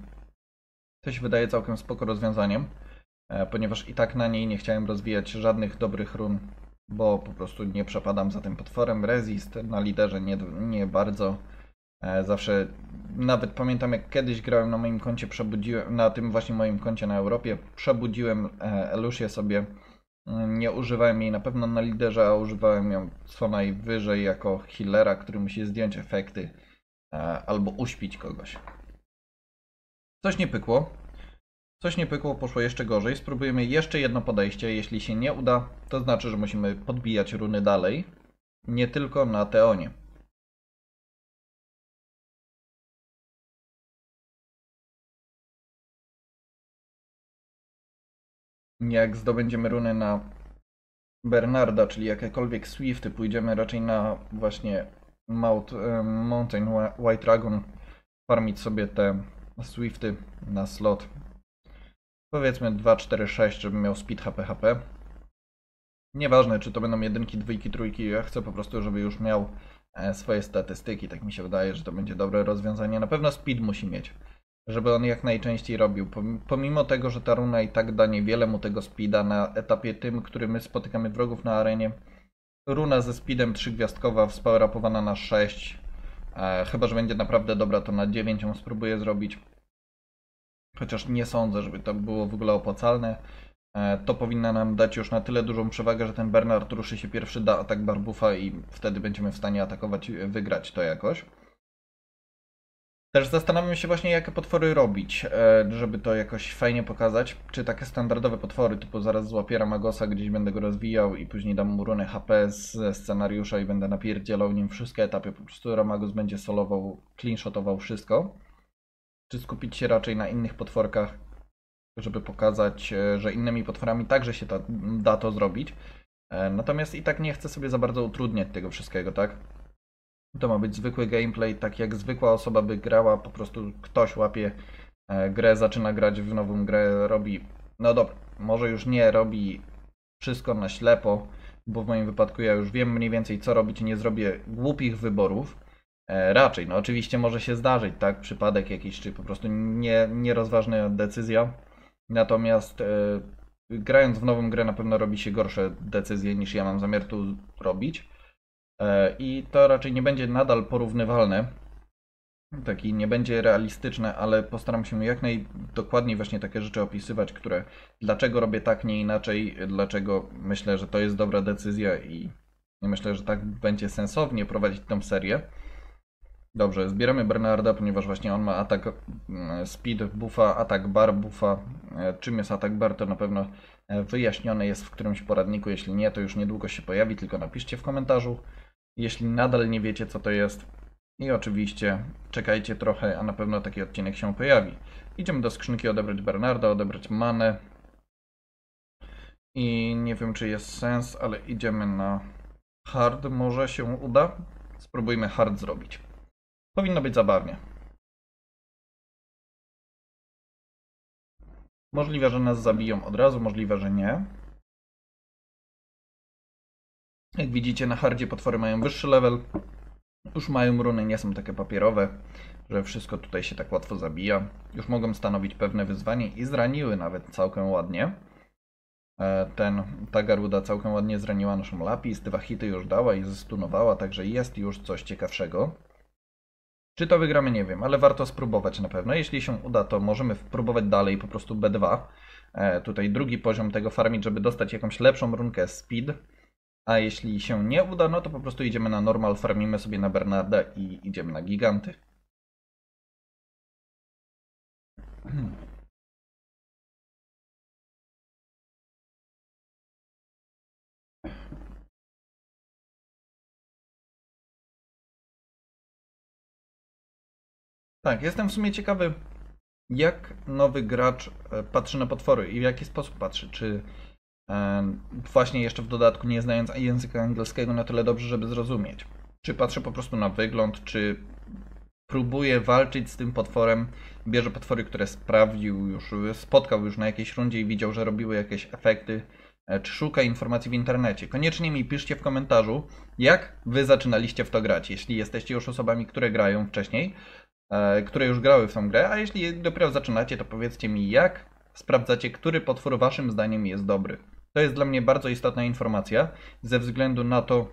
To się wydaje całkiem spoko rozwiązaniem, ponieważ i tak na niej nie chciałem rozwijać żadnych dobrych run, bo po prostu nie przepadam za tym potworem. Resist na liderze nie, nie bardzo. Zawsze, nawet pamiętam, jak kiedyś grałem na moim koncie, przebudziłem, na tym właśnie moim koncie na Europie, przebudziłem Alusię sobie. Nie używałem jej na pewno na liderze, a używałem ją co najwyżej jako healera, który musi zdjąć efekty albo uśpić kogoś. Coś nie pykło. Coś nie pykło, poszło jeszcze gorzej. Spróbujemy jeszcze jedno podejście. Jeśli się nie uda, to znaczy, że musimy podbijać runy dalej. Nie tylko na Teonie. Jak zdobędziemy runy na Bernarda, czyli jakiekolwiek Swifty, pójdziemy raczej na właśnie Mount, Mount White Dragon, farmić sobie te Swifty na slot. Powiedzmy dwa, cztery, sześć, żebym miał speed H P H P. Nieważne, czy to będą jedynki, dwójki, trójki, ja chcę po prostu, żeby już miał swoje statystyki. Tak mi się wydaje, że to będzie dobre rozwiązanie. Na pewno speed musi mieć, żeby on jak najczęściej robił. Pomimo tego, że ta runa i tak da niewiele mu tego speeda na etapie tym, który my spotykamy wrogów na arenie. Runa ze speedem trzygwiazdkowa, wspołrapowana na sześć. E, chyba, że będzie naprawdę dobra, to na dziewięć ją spróbuję zrobić. Chociaż nie sądzę, żeby to było w ogóle opłacalne. E, to powinna nam dać już na tyle dużą przewagę, że ten Bernard ruszy się pierwszy, da atak Barbufa i wtedy będziemy w stanie atakować, wygrać to jakoś. Też zastanawiam się właśnie, jakie potwory robić, żeby to jakoś fajnie pokazać. Czy takie standardowe potwory, typu zaraz złapię Ramagosa, gdzieś będę go rozwijał i później dam mu runę H P ze scenariusza i będę napierdzielał nim wszystkie etapy. Po prostu Ramagos będzie solował, cleanshotował wszystko. Czy skupić się raczej na innych potworkach, żeby pokazać, że innymi potworami także się ta, da to zrobić. Natomiast i tak nie chcę sobie za bardzo utrudniać tego wszystkiego, tak? To ma być zwykły gameplay, tak jak zwykła osoba by grała, po prostu ktoś łapie grę, zaczyna grać w nową grę, robi, no dobra, może już nie robi wszystko na ślepo, bo w moim wypadku ja już wiem mniej więcej co robić i nie zrobię głupich wyborów, e, raczej, no oczywiście może się zdarzyć, tak, przypadek jakiś, czy po prostu nie, nierozważna decyzja, natomiast e, grając w nową grę na pewno robi się gorsze decyzje niż ja mam zamiar tu robić. I to raczej nie będzie nadal porównywalne, taki nie będzie realistyczne, ale postaram się jak najdokładniej właśnie takie rzeczy opisywać, które dlaczego robię tak, nie inaczej, dlaczego myślę, że to jest dobra decyzja i myślę, że tak będzie sensownie prowadzić tą serię. Dobrze, zbieramy Bernarda, ponieważ właśnie on ma atak speed buffa, atak bar buffa. Czym jest atak bar, to na pewno wyjaśnione jest w którymś poradniku, jeśli nie, to już niedługo się pojawi, tylko napiszcie w komentarzu. Jeśli nadal nie wiecie, co to jest, i oczywiście czekajcie trochę, a na pewno taki odcinek się pojawi. Idziemy do skrzynki odebrać Bernarda, odebrać manę. I nie wiem, czy jest sens, ale idziemy na hard, może się uda. Spróbujmy hard zrobić. Powinno być zabawnie. Możliwe, że nas zabiją od razu, możliwe, że nie. Jak widzicie, na hardzie potwory mają wyższy level. Już mają runy, nie są takie papierowe, że wszystko tutaj się tak łatwo zabija. Już mogą stanowić pewne wyzwanie i zraniły nawet całkiem ładnie. Ten, ta garuda całkiem ładnie zraniła naszą Lapis, dwa hity już dała i zestunowała, także jest już coś ciekawszego. Czy to wygramy? Nie wiem, ale warto spróbować na pewno. Jeśli się uda, to możemy spróbować dalej po prostu B dwa. E, tutaj drugi poziom tego farmić, żeby dostać jakąś lepszą runkę speed. A jeśli się nie uda, no to po prostu idziemy na normal, farmimy sobie na Bernarda i idziemy na giganty. Tak, jestem w sumie ciekawy, jak nowy gracz patrzy na potwory i w jaki sposób patrzy. Czy właśnie jeszcze w dodatku nie znając języka angielskiego na tyle dobrze, żeby zrozumieć. Czy patrzy po prostu na wygląd, czy próbuje walczyć z tym potworem, bierze potwory, które sprawdził już, spotkał już na jakiejś rundzie i widział, że robiły jakieś efekty, czy szuka informacji w internecie. Koniecznie mi piszcie w komentarzu, jak wy zaczynaliście w to grać, jeśli jesteście już osobami, które grają wcześniej, które już grały w tą grę, a jeśli dopiero zaczynacie, to powiedzcie mi, jak sprawdzacie, który potwór waszym zdaniem jest dobry. To jest dla mnie bardzo istotna informacja, ze względu na to,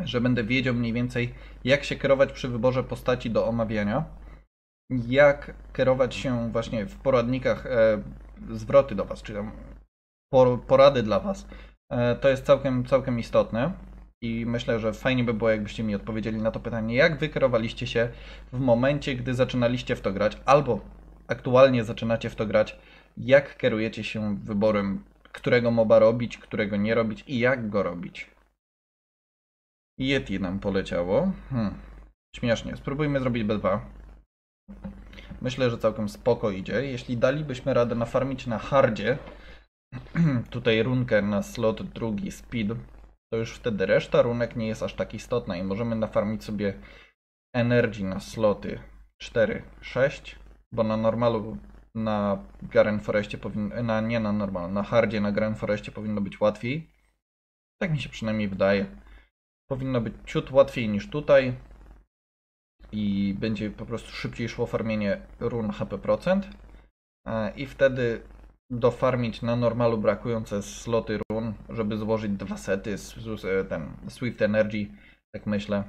że będę wiedział mniej więcej, jak się kierować przy wyborze postaci do omawiania, jak kierować się właśnie w poradnikach, e, zwroty do was, czy tam por, porady dla was. E, to jest całkiem, całkiem istotne i myślę, że fajnie by było, jakbyście mi odpowiedzieli na to pytanie, jak wy kierowaliście się w momencie, gdy zaczynaliście w to grać, albo aktualnie zaczynacie w to grać, jak kierujecie się wyborem, którego moba robić, którego nie robić i jak go robić. Yeti nam poleciało. Hmm. Śmiesznie. Spróbujmy zrobić B dwa. Myślę, że całkiem spoko idzie. Jeśli dalibyśmy radę nafarmić na hardzie, tutaj runkę na slot drugi speed, to już wtedy reszta runek nie jest aż tak istotna i możemy nafarmić sobie Energy na sloty cztery, sześć, bo na normalu na Garen Forestie powinno, na, nie na normalu, na hardzie na Garen Forestie powinno być łatwiej. Tak mi się przynajmniej wydaje. Powinno być ciut łatwiej niż tutaj i będzie po prostu szybciej szło farmienie run H P procent i wtedy dofarmić na normalu brakujące sloty run, żeby złożyć dwa sety ten Swift Energy, tak myślę.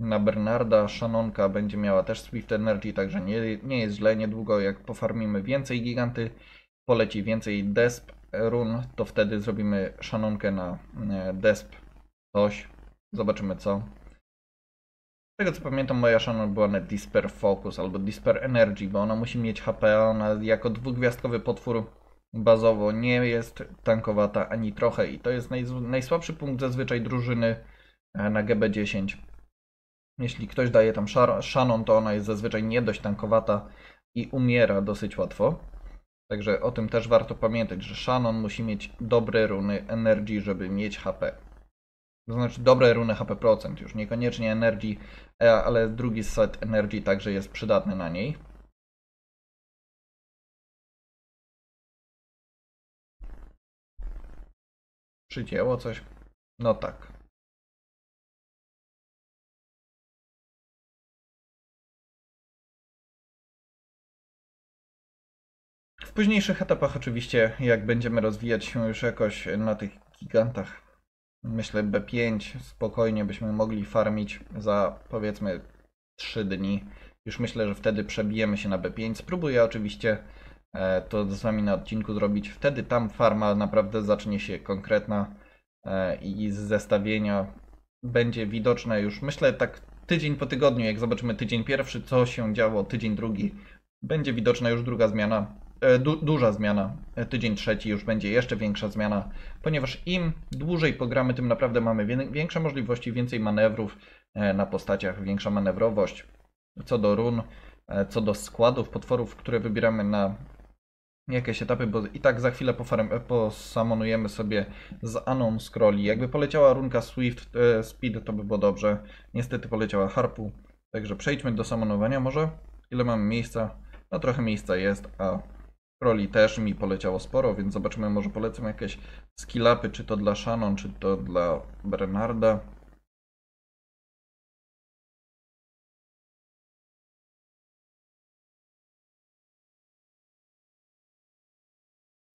Na Bernarda Shannonka będzie miała też Swift Energy, także nie, nie jest źle. Niedługo jak pofarmimy więcej giganty, poleci więcej desp run, to wtedy zrobimy Shannonkę na desp coś. Zobaczymy co. Z tego co pamiętam, moja Shannon była na Disper Focus albo Disper Energy, bo ona musi mieć H P, a ona jako dwugwiazdkowy potwór bazowo nie jest tankowata ani trochę i to jest najsłabszy punkt zazwyczaj drużyny na G B dziesięć. Jeśli ktoś daje tam Shannon, to ona jest zazwyczaj nie dość tankowata i umiera dosyć łatwo. Także o tym też warto pamiętać, że Shannon musi mieć dobre runy Energy, żeby mieć H P. To znaczy dobre runy H P procent, już niekoniecznie Energy, ale drugi set Energy także jest przydatny na niej. Przycięło coś? No tak. W późniejszych etapach oczywiście, jak będziemy rozwijać się już jakoś na tych gigantach, myślę B pięć spokojnie byśmy mogli farmić za powiedzmy trzy dni. Już myślę, że wtedy przebijemy się na B pięć. Spróbuję oczywiście to z wami na odcinku zrobić. Wtedy tam farma naprawdę zacznie się konkretna i z zestawienia będzie widoczne już myślę tak tydzień po tygodniu. Jak zobaczymy tydzień pierwszy, co się działo, tydzień drugi, będzie widoczna już druga zmiana. Du duża zmiana, tydzień trzeci już będzie jeszcze większa zmiana, ponieważ im dłużej pogramy, tym naprawdę mamy większe możliwości, więcej manewrów na postaciach, większa manewrowość co do run, co do składów potworów, które wybieramy na jakieś etapy, bo i tak za chwilę posamonujemy sobie z Aną Scrolli. Jakby poleciała runka Swift e, Speed, to by było dobrze, niestety poleciała Harpu, także przejdźmy do samonowania może. Ile mamy miejsca? No trochę miejsca jest, a Roli też mi poleciało sporo, więc zobaczymy, może polecam jakieś skillapy, czy to dla Shannon, czy to dla Bernarda.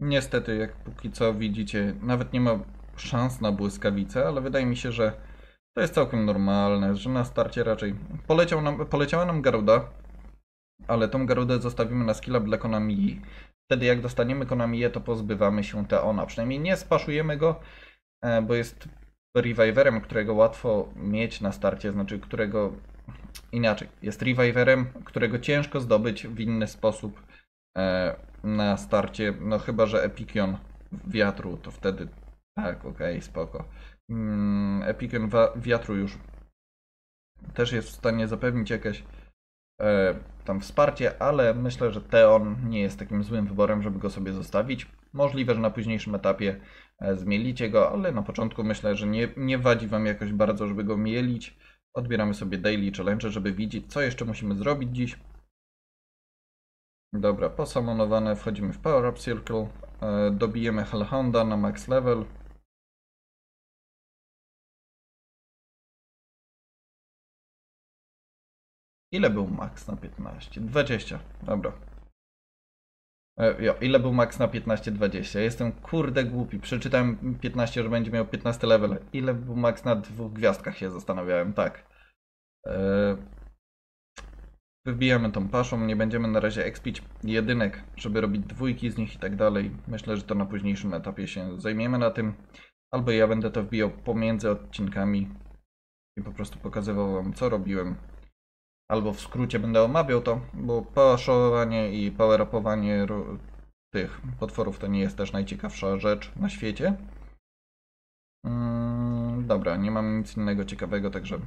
Niestety, jak póki co widzicie, nawet nie ma szans na błyskawice, ale wydaje mi się, że To jest całkiem normalne, że na starcie raczej... Poleciał nam, poleciała nam Garuda, ale tą Garudę zostawimy na skill up dla Konamii. Wtedy jak dostaniemy Konamię, to pozbywamy się Teona. Przynajmniej nie spaszujemy go, bo jest reviverem, którego łatwo mieć na starcie, znaczy którego... Inaczej, jest reviverem, którego ciężko zdobyć w inny sposób na starcie, no chyba że Epikion wiatru, to wtedy tak, okej, spoko. Epikion wiatru już też jest w stanie zapewnić jakieś e, tam wsparcie, ale myślę, że Teon nie jest takim złym wyborem, żeby go sobie zostawić. Możliwe, że na późniejszym etapie e, zmielicie go, ale na początku myślę, że nie, nie wadzi wam jakoś bardzo, żeby go mielić. Odbieramy sobie daily challenge, żeby widzieć, co jeszcze musimy zrobić dziś. Dobra, posamonowane, wchodzimy w Power Up Circle, e, dobijemy Hellhonda na max level. Ile był max na piętnaście? dwadzieścia, dobra. E, jo, ile był max na piętnaście? dwadzieścia. Jestem kurde głupi. Przeczytałem piętnaście, że będzie miał piętnaście level. Ile był max na dwóch gwiazdkach? Się zastanawiałem, tak. E, wybijamy tą paszą. Nie będziemy na razie expić jedynek, żeby robić dwójki z nich i tak dalej. Myślę, że to na późniejszym etapie się zajmiemy na tym. Albo ja będę to wbijał pomiędzy odcinkami i po prostu pokazywał wam, co robiłem. Albo w skrócie będę omawiał to, bo pałaszowanie i power-upowanie tych potworów to nie jest też najciekawsza rzecz na świecie. Mm, dobra, nie mam nic innego ciekawego, także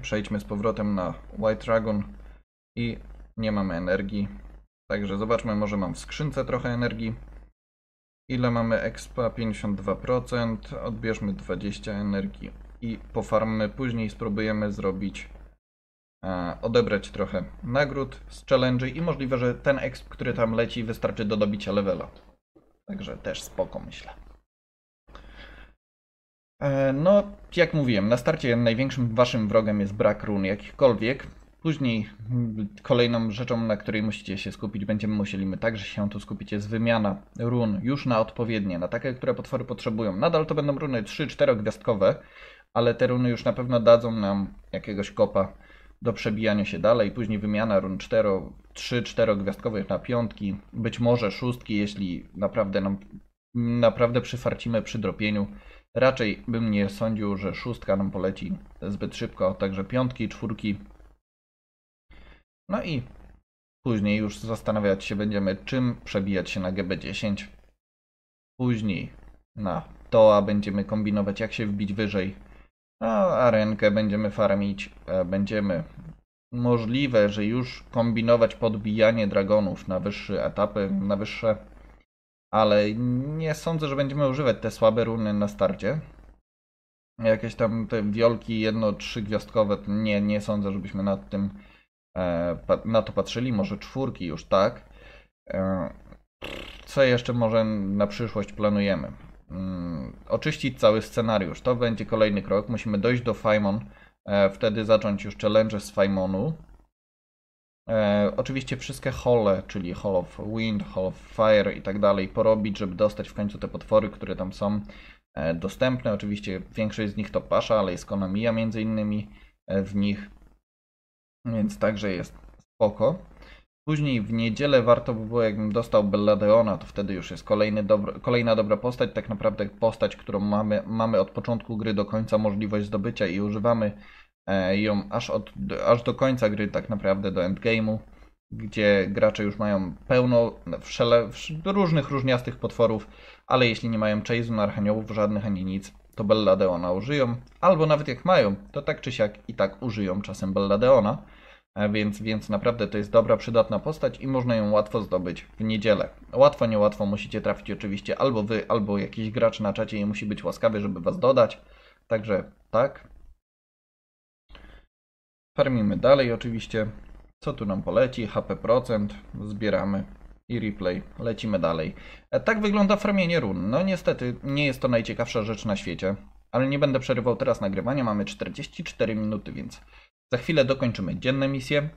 przejdźmy z powrotem na White Dragon i nie mamy energii. Także zobaczmy, może mam w skrzynce trochę energii. Ile mamy expa? pięćdziesiąt dwa procent. Odbierzmy dwadzieścia energii i pofarmmy. Później spróbujemy zrobić... odebrać trochę nagród z challenge'y i możliwe, że ten exp, który tam leci, wystarczy do dobicia levela. Także też spoko, myślę. No, jak mówiłem, na starcie największym waszym wrogiem jest brak run jakichkolwiek. Później kolejną rzeczą, na której musicie się skupić, będziemy musieli my także się tu skupić, jest wymiana run już na odpowiednie, na takie, które potwory potrzebują. Nadal to będą runy trzy-cztero gwiazdkowe, ale te runy już na pewno dadzą nam jakiegoś kopa do przebijania się dalej, później wymiana run trzy-cztero gwiazdkowych na piątki, być może szóstki, jeśli naprawdę nam naprawdę przyfarcimy przy dropieniu. Raczej bym nie sądził, że szóstka nam poleci zbyt szybko, także piątki, czwórki. No i później już zastanawiać się będziemy, czym przebijać się na G B dziesięć. Później na Toa będziemy kombinować, jak się wbić wyżej. A arenkę będziemy farmić, będziemy możliwe, że już kombinować podbijanie dragonów na wyższe etapy, na wyższe, ale nie sądzę, że będziemy używać te słabe runy na starcie. Jakieś tam te wiolki jedno, trzy gwiazdkowe, nie, nie sądzę, żebyśmy nad tym, na to patrzyli, może czwórki już tak. Co jeszcze może na przyszłość planujemy? Oczyścić cały scenariusz. To będzie kolejny krok. Musimy dojść do Faimon, e, wtedy zacząć już challenge z Faimonu. E, oczywiście wszystkie hole, czyli Hall of Wind, Hall of Fire i tak dalej, porobić, żeby dostać w końcu te potwory, które tam są e, dostępne. Oczywiście większość z nich to pasza, ale jest Konamia między innymi e, w nich, więc także jest spoko. Później w niedzielę warto by było, jakbym dostał Belladeona, to wtedy już jest kolejny dobro, kolejna dobra postać, tak naprawdę postać, którą mamy, mamy od początku gry do końca możliwość zdobycia i używamy ją aż, od, aż do końca gry, tak naprawdę do endgame'u, gdzie gracze już mają pełno wszele, różnych różniastych potworów, ale jeśli nie mają chase'u, archaniołów żadnych ani nic, to Belladeona użyją, albo nawet jak mają, to tak czy siak i tak użyją czasem Belladeona. Więc, więc naprawdę to jest dobra, przydatna postać i można ją łatwo zdobyć w niedzielę. Łatwo, niełatwo musicie trafić oczywiście albo wy, albo jakiś gracz na czacie i musi być łaskawy, żeby was dodać. Także tak. Farmimy dalej oczywiście. Co tu nam poleci? H P procent. Zbieramy i replay. Lecimy dalej. Tak wygląda farmienie run. No niestety nie jest to najciekawsza rzecz na świecie. Ale nie będę przerywał teraz nagrywania. Mamy czterdzieści cztery minuty, więc... Za chwilę dokończymy dzienne misje,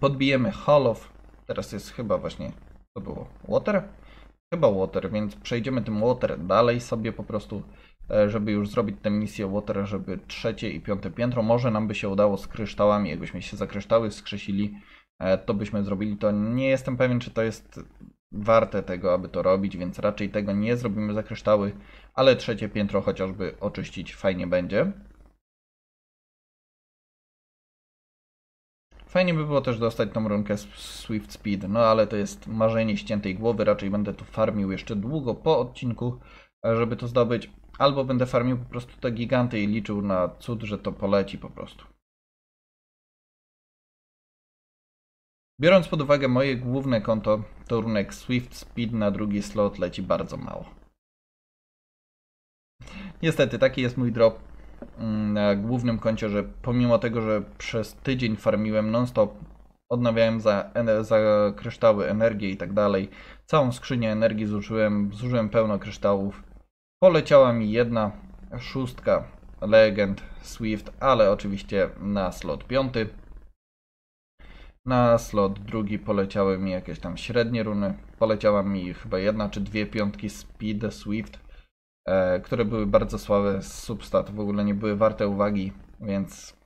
podbijemy Hall of, teraz jest chyba właśnie, to było Water? Chyba Water, więc przejdziemy tym Water dalej sobie po prostu, żeby już zrobić tę misję Water, żeby trzecie i piąte piętro. Może nam by się udało z kryształami, jakbyśmy się za kryształy wskrzesili, to byśmy zrobili to. Nie jestem pewien, czy to jest warte tego, aby to robić, więc raczej tego nie zrobimy za kryształy, ale trzecie piętro chociażby oczyścić fajnie będzie. Fajnie by było też dostać tą runkę Swift Speed, no ale to jest marzenie ściętej głowy, raczej będę tu farmił jeszcze długo po odcinku, żeby to zdobyć, albo będę farmił po prostu te giganty i liczył na cud, że to poleci po prostu. Biorąc pod uwagę moje główne konto, to runek Swift Speed na drugi slot leci bardzo mało. Niestety, taki jest mój drop na głównym koncie, że pomimo tego, że przez tydzień farmiłem non-stop, odnawiałem za, za kryształy, energię i tak dalej, całą skrzynię energii zużyłem, zużyłem pełno kryształów. Poleciała mi jedna szóstka Legend Swift, ale oczywiście na slot piąty. Na slot drugi poleciały mi jakieś tam średnie runy. Poleciała mi chyba jedna czy dwie piątki Speed Swift, e, które były bardzo słabe z substat. W ogóle nie były warte uwagi, więc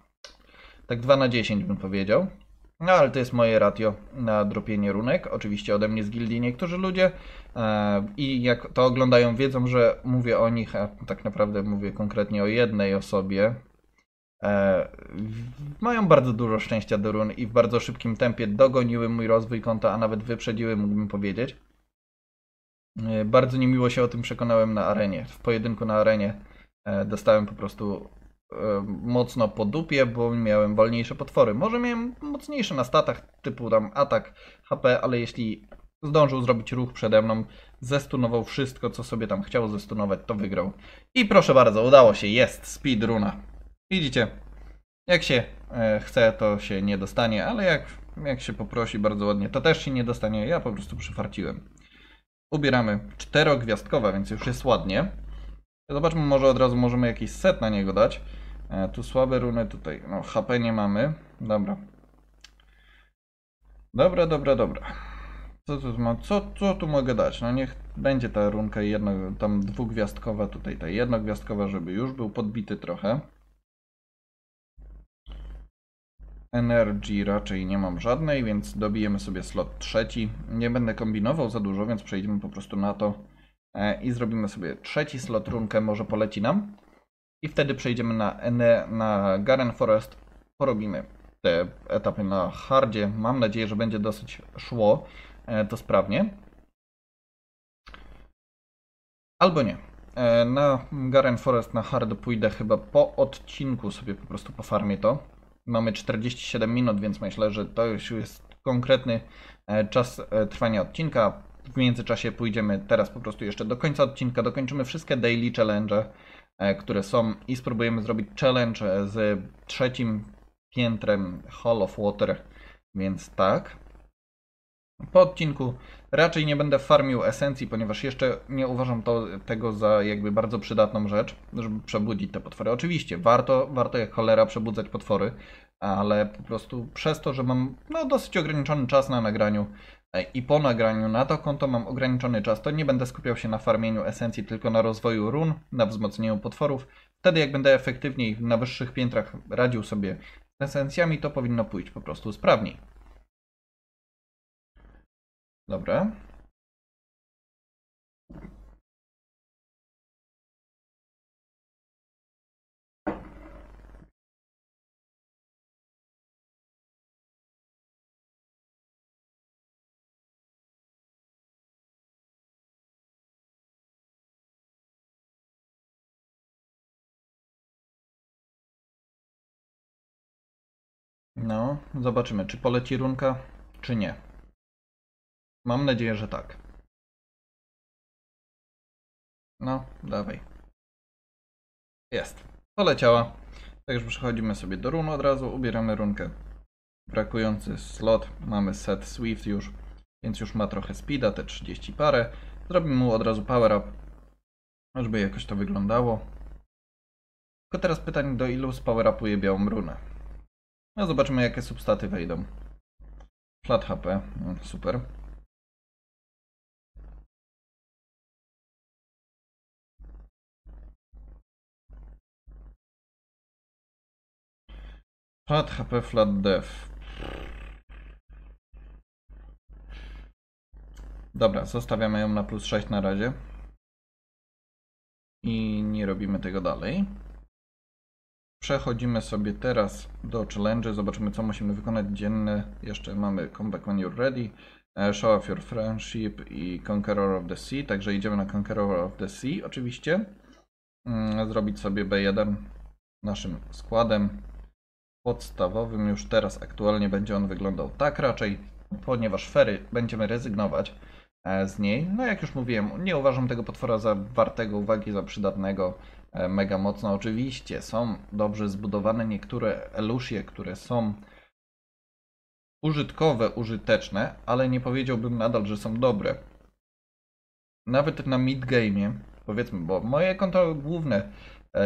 tak dwa na dziesięć bym powiedział. No ale to jest moje ratio na dropienie runek. Oczywiście ode mnie z gildii niektórzy ludzie e, i jak to oglądają, wiedzą, że mówię o nich, a tak naprawdę mówię konkretnie o jednej osobie. E, mają bardzo dużo szczęścia do run i w bardzo szybkim tempie dogoniły mój rozwój konta, a nawet wyprzedziły, mógłbym powiedzieć. E, bardzo niemiło się o tym przekonałem na arenie. W pojedynku na arenie e, dostałem po prostu e, mocno po dupie, bo miałem wolniejsze potwory. Może miałem mocniejsze na statach, typu tam atak, H P, ale jeśli zdążył zrobić ruch przede mną, zestunował wszystko, co sobie tam chciał zestunować, to wygrał. I proszę bardzo, udało się, jest speedruna. Widzicie, jak się e, chce, to się nie dostanie, ale jak, jak się poprosi bardzo ładnie, to też się nie dostanie. Ja po prostu przyfarciłem. Ubieramy czterogwiazdkowe, więc już jest ładnie. Zobaczmy, może od razu możemy jakiś set na niego dać. E, tu słabe runy, tutaj no, H P nie mamy. Dobra. Dobra, dobra, dobra. Co tu, co, co tu mogę dać? No niech będzie ta runka jedno, tam dwugwiazdkowa, tutaj ta jednogwiazdkowa, żeby już był podbity trochę. Energy raczej nie mam żadnej, więc dobijemy sobie slot trzeci. Nie będę kombinował za dużo, więc przejdziemy po prostu na to i zrobimy sobie trzeci slot, runkę może poleci nam. I wtedy przejdziemy na, na Garen Forest, porobimy te etapy na hardzie. Mam nadzieję, że będzie dosyć szło to sprawnie. Albo nie. Na Garen Forest na hard pójdę chyba po odcinku, sobie po prostu pofarmię to. Mamy czterdzieści siedem minut, więc myślę, że to już jest konkretny czas trwania odcinka. W międzyczasie pójdziemy teraz po prostu jeszcze do końca odcinka. Dokończymy wszystkie daily challenge, które są i spróbujemy zrobić challenge z trzecim piętrem Hall of Water, więc tak. Po odcinku raczej nie będę farmił esencji, ponieważ jeszcze nie uważam to, tego za jakby bardzo przydatną rzecz, żeby przebudzić te potwory. Oczywiście warto, warto jak cholera przebudzać potwory, ale po prostu przez to, że mam no, dosyć ograniczony czas na nagraniu i po nagraniu na to konto mam ograniczony czas, to nie będę skupiał się na farmieniu esencji, tylko na rozwoju run, na wzmocnieniu potworów. Wtedy jak będę efektywniej na wyższych piętrach radził sobie z esencjami, to powinno pójść po prostu sprawniej. Dobra. No, zobaczymy, czy poleci runka, czy nie. Mam nadzieję, że tak. No, dawaj. Jest. Poleciała. Także przechodzimy sobie do run od razu. Ubieramy runkę. Brakujący slot. Mamy set Swift już, więc już ma trochę speeda, te trzydzieści parę. Zrobimy mu od razu power up, żeby jakoś to wyglądało. Tylko teraz pytanie, do ilu power upuje białą runę. No zobaczymy, jakie substaty wejdą. Flat H P. No, super. Flat H P, flat def. Dobra, zostawiamy ją na plus sześć na razie. I nie robimy tego dalej. Przechodzimy sobie teraz do challenge. Zobaczymy, co musimy wykonać. Dzienne jeszcze mamy Come Back When You're Ready, Show Off Your Friendship i Conqueror of the Sea. Także idziemy na Conqueror of the Sea oczywiście. Zrobić sobie B jeden naszym składem podstawowym. Już teraz aktualnie będzie on wyglądał tak raczej, ponieważ fery będziemy rezygnować z niej. No jak już mówiłem, nie uważam tego potwora za wartego uwagi, za przydatnego mega mocno. Oczywiście są dobrze zbudowane niektóre elusje, które są użytkowe, użyteczne, ale nie powiedziałbym nadal, że są dobre. Nawet na mid-game'ie, powiedzmy, bo moje konto główne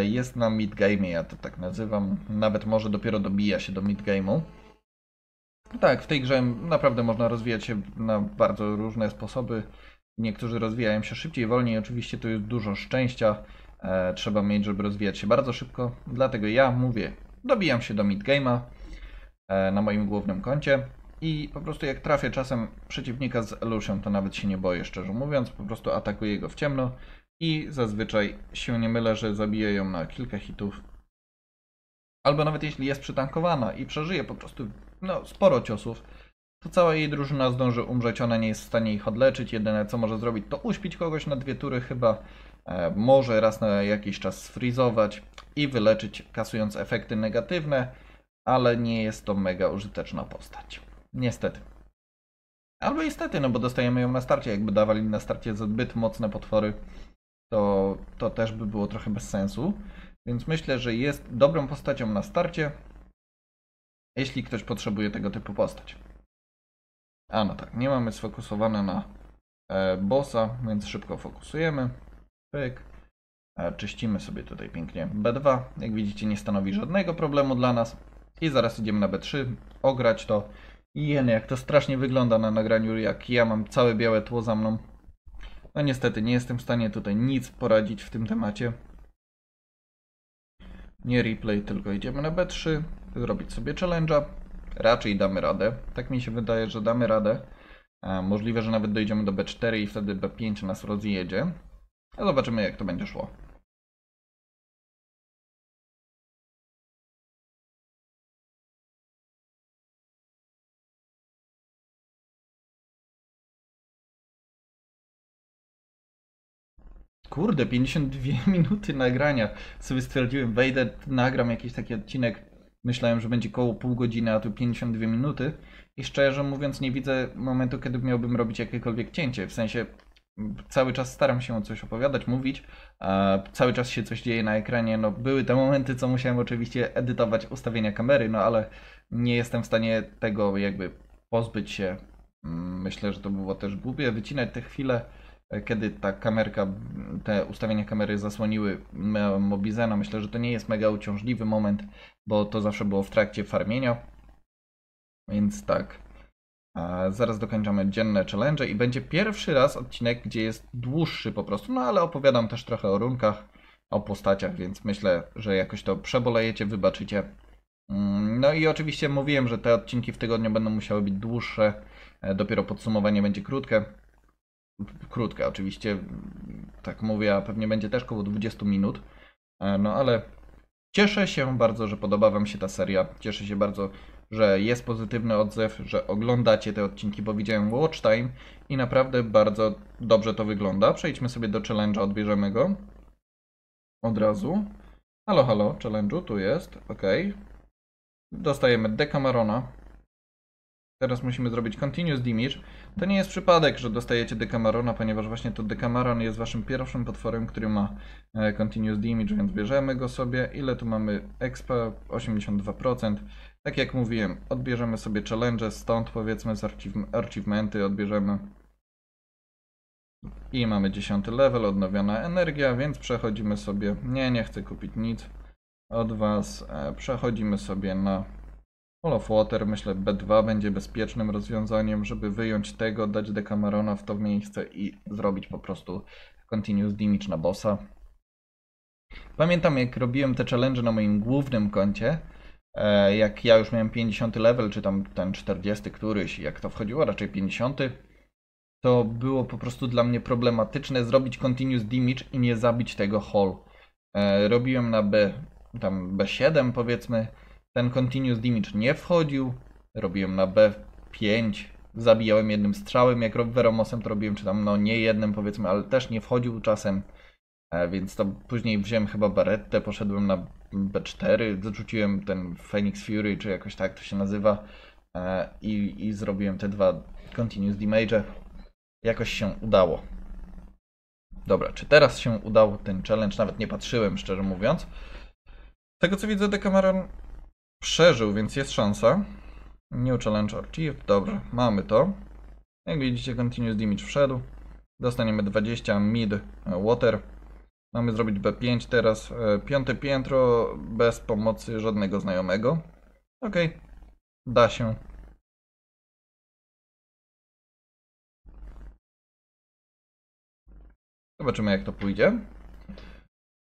jest na mid-game'ie, ja to tak nazywam. Nawet może dopiero dobija się do mid-game'u. Tak, w tej grze naprawdę można rozwijać się na bardzo różne sposoby. Niektórzy rozwijają się szybciej, wolniej. Oczywiście tu jest dużo szczęścia. E, trzeba mieć, żeby rozwijać się bardzo szybko. Dlatego ja mówię, dobijam się do mid-game'a e, na moim głównym koncie. I po prostu jak trafię czasem przeciwnika z elusią, to nawet się nie boję, szczerze mówiąc. Po prostu atakuję go w ciemno. I zazwyczaj się nie mylę, że zabiję ją na kilka hitów. Albo nawet jeśli jest przytankowana i przeżyje po prostu no, sporo ciosów, to cała jej drużyna zdąży umrzeć, ona nie jest w stanie ich odleczyć. Jedyne co może zrobić, to uśpić kogoś na dwie tury chyba, e, może raz na jakiś czas sfrizować i wyleczyć, kasując efekty negatywne, ale nie jest to mega użyteczna postać. Niestety. Albo niestety, no bo dostajemy ją na starcie, jakby dawali na starcie zbyt mocne potwory, to, to też by było trochę bez sensu. Więc myślę, że jest dobrą postacią na starcie, jeśli ktoś potrzebuje tego typu postać. A no tak, nie mamy sfokusowane na e, bossa, więc szybko fokusujemy. Pyk. E, czyścimy sobie tutaj pięknie B dwa. Jak widzicie, nie stanowi żadnego problemu dla nas. I zaraz idziemy na B trzy, ograć to. Jen, jak to strasznie wygląda na nagraniu, jak ja mam całe białe tło za mną. No niestety, nie jestem w stanie tutaj nic poradzić w tym temacie. Nie replay, tylko idziemy na B trzy, zrobić sobie challenge'a. Raczej damy radę. Tak mi się wydaje, że damy radę. E, możliwe, że nawet dojdziemy do B cztery i wtedy B pięć nas rozjedzie. A zobaczymy, jak to będzie szło. Kurde, pięćdziesiąt dwie minuty nagrania. Sobie stwierdziłem, wejdę, nagram jakiś taki odcinek. Myślałem, że będzie koło pół godziny, a tu pięćdziesiąt dwie minuty. I szczerze mówiąc, nie widzę momentu, kiedy miałbym robić jakiekolwiek cięcie. W sensie, cały czas staram się coś opowiadać, mówić. A cały czas się coś dzieje na ekranie. No, były te momenty, co musiałem oczywiście edytować ustawienia kamery, no ale nie jestem w stanie tego jakby pozbyć się. Myślę, że to było też głupie wycinać te chwile, kiedy ta kamerka, te ustawienia kamery zasłoniły Mobizena. Myślę, że to nie jest mega uciążliwy moment, bo to zawsze było w trakcie farmienia. Więc tak, a zaraz dokończamy dzienne challenge i będzie pierwszy raz odcinek, gdzie jest dłuższy po prostu, no ale opowiadam też trochę o runkach, o postaciach, więc myślę, że jakoś to przebolejecie, wybaczycie. No i oczywiście mówiłem, że te odcinki w tygodniu będą musiały być dłuższe, dopiero podsumowanie będzie krótkie. Krótka, oczywiście, tak mówię, a pewnie będzie też około dwudziestu minut. No ale cieszę się bardzo, że podoba wam się ta seria. Cieszę się bardzo, że jest pozytywny odzew, że oglądacie te odcinki, bo widziałem watch time i naprawdę bardzo dobrze to wygląda. Przejdźmy sobie do challenge'a, odbierzemy go od razu. Halo, halo, challenge'u, tu jest, ok. Dostajemy Decamerona. Teraz musimy zrobić Continuous Damage. To nie jest przypadek, że dostajecie Decamerona, ponieważ właśnie to Decameron jest waszym pierwszym potworem, który ma Continuous Damage, więc bierzemy go sobie. Ile tu mamy expa? osiemdziesiąt dwa procent. Tak jak mówiłem, odbierzemy sobie challenge, stąd powiedzmy z achievementy odbierzemy. I mamy dziesiąty level, odnowiona energia, więc przechodzimy sobie... Nie, nie chcę kupić nic od was. Przechodzimy sobie na... Hall of Water, myślę, B dwa będzie bezpiecznym rozwiązaniem, żeby wyjąć tego, dać Decamerona w to miejsce i zrobić po prostu Continuous Damage na bossa. Pamiętam, jak robiłem te challenge na moim głównym koncie, Jak ja już miałem pięćdziesiąty level, czy tam ten czterdziesty któryś, jak to wchodziło, raczej pięćdziesiąty, to było po prostu dla mnie problematyczne zrobić continuous damage i nie zabić tego hall. Robiłem na B, tam B siedem powiedzmy, ten continuous damage nie wchodził, robiłem na B pięć, zabijałem jednym strzałem, jak Veromosem to robiłem, czy tam no nie jednym powiedzmy, ale też nie wchodził czasem. Więc to później wziąłem chyba Berettę, poszedłem na B cztery, dorzuciłem ten Phoenix Fury, czy jakoś tak to się nazywa, i, i zrobiłem te dwa continuous damage. Jakoś się udało. Dobra, czy teraz się udało ten challenge? Nawet nie patrzyłem, szczerze mówiąc. Z tego co widzę, Decameron przeżył, więc jest szansa. New challenge achieved, dobrze, mamy to. Jak widzicie, continuous damage wszedł. Dostaniemy dwadzieścia mid water. Mamy zrobić B pięć teraz, piąte piętro, bez pomocy żadnego znajomego. Ok, da się. Zobaczymy jak to pójdzie.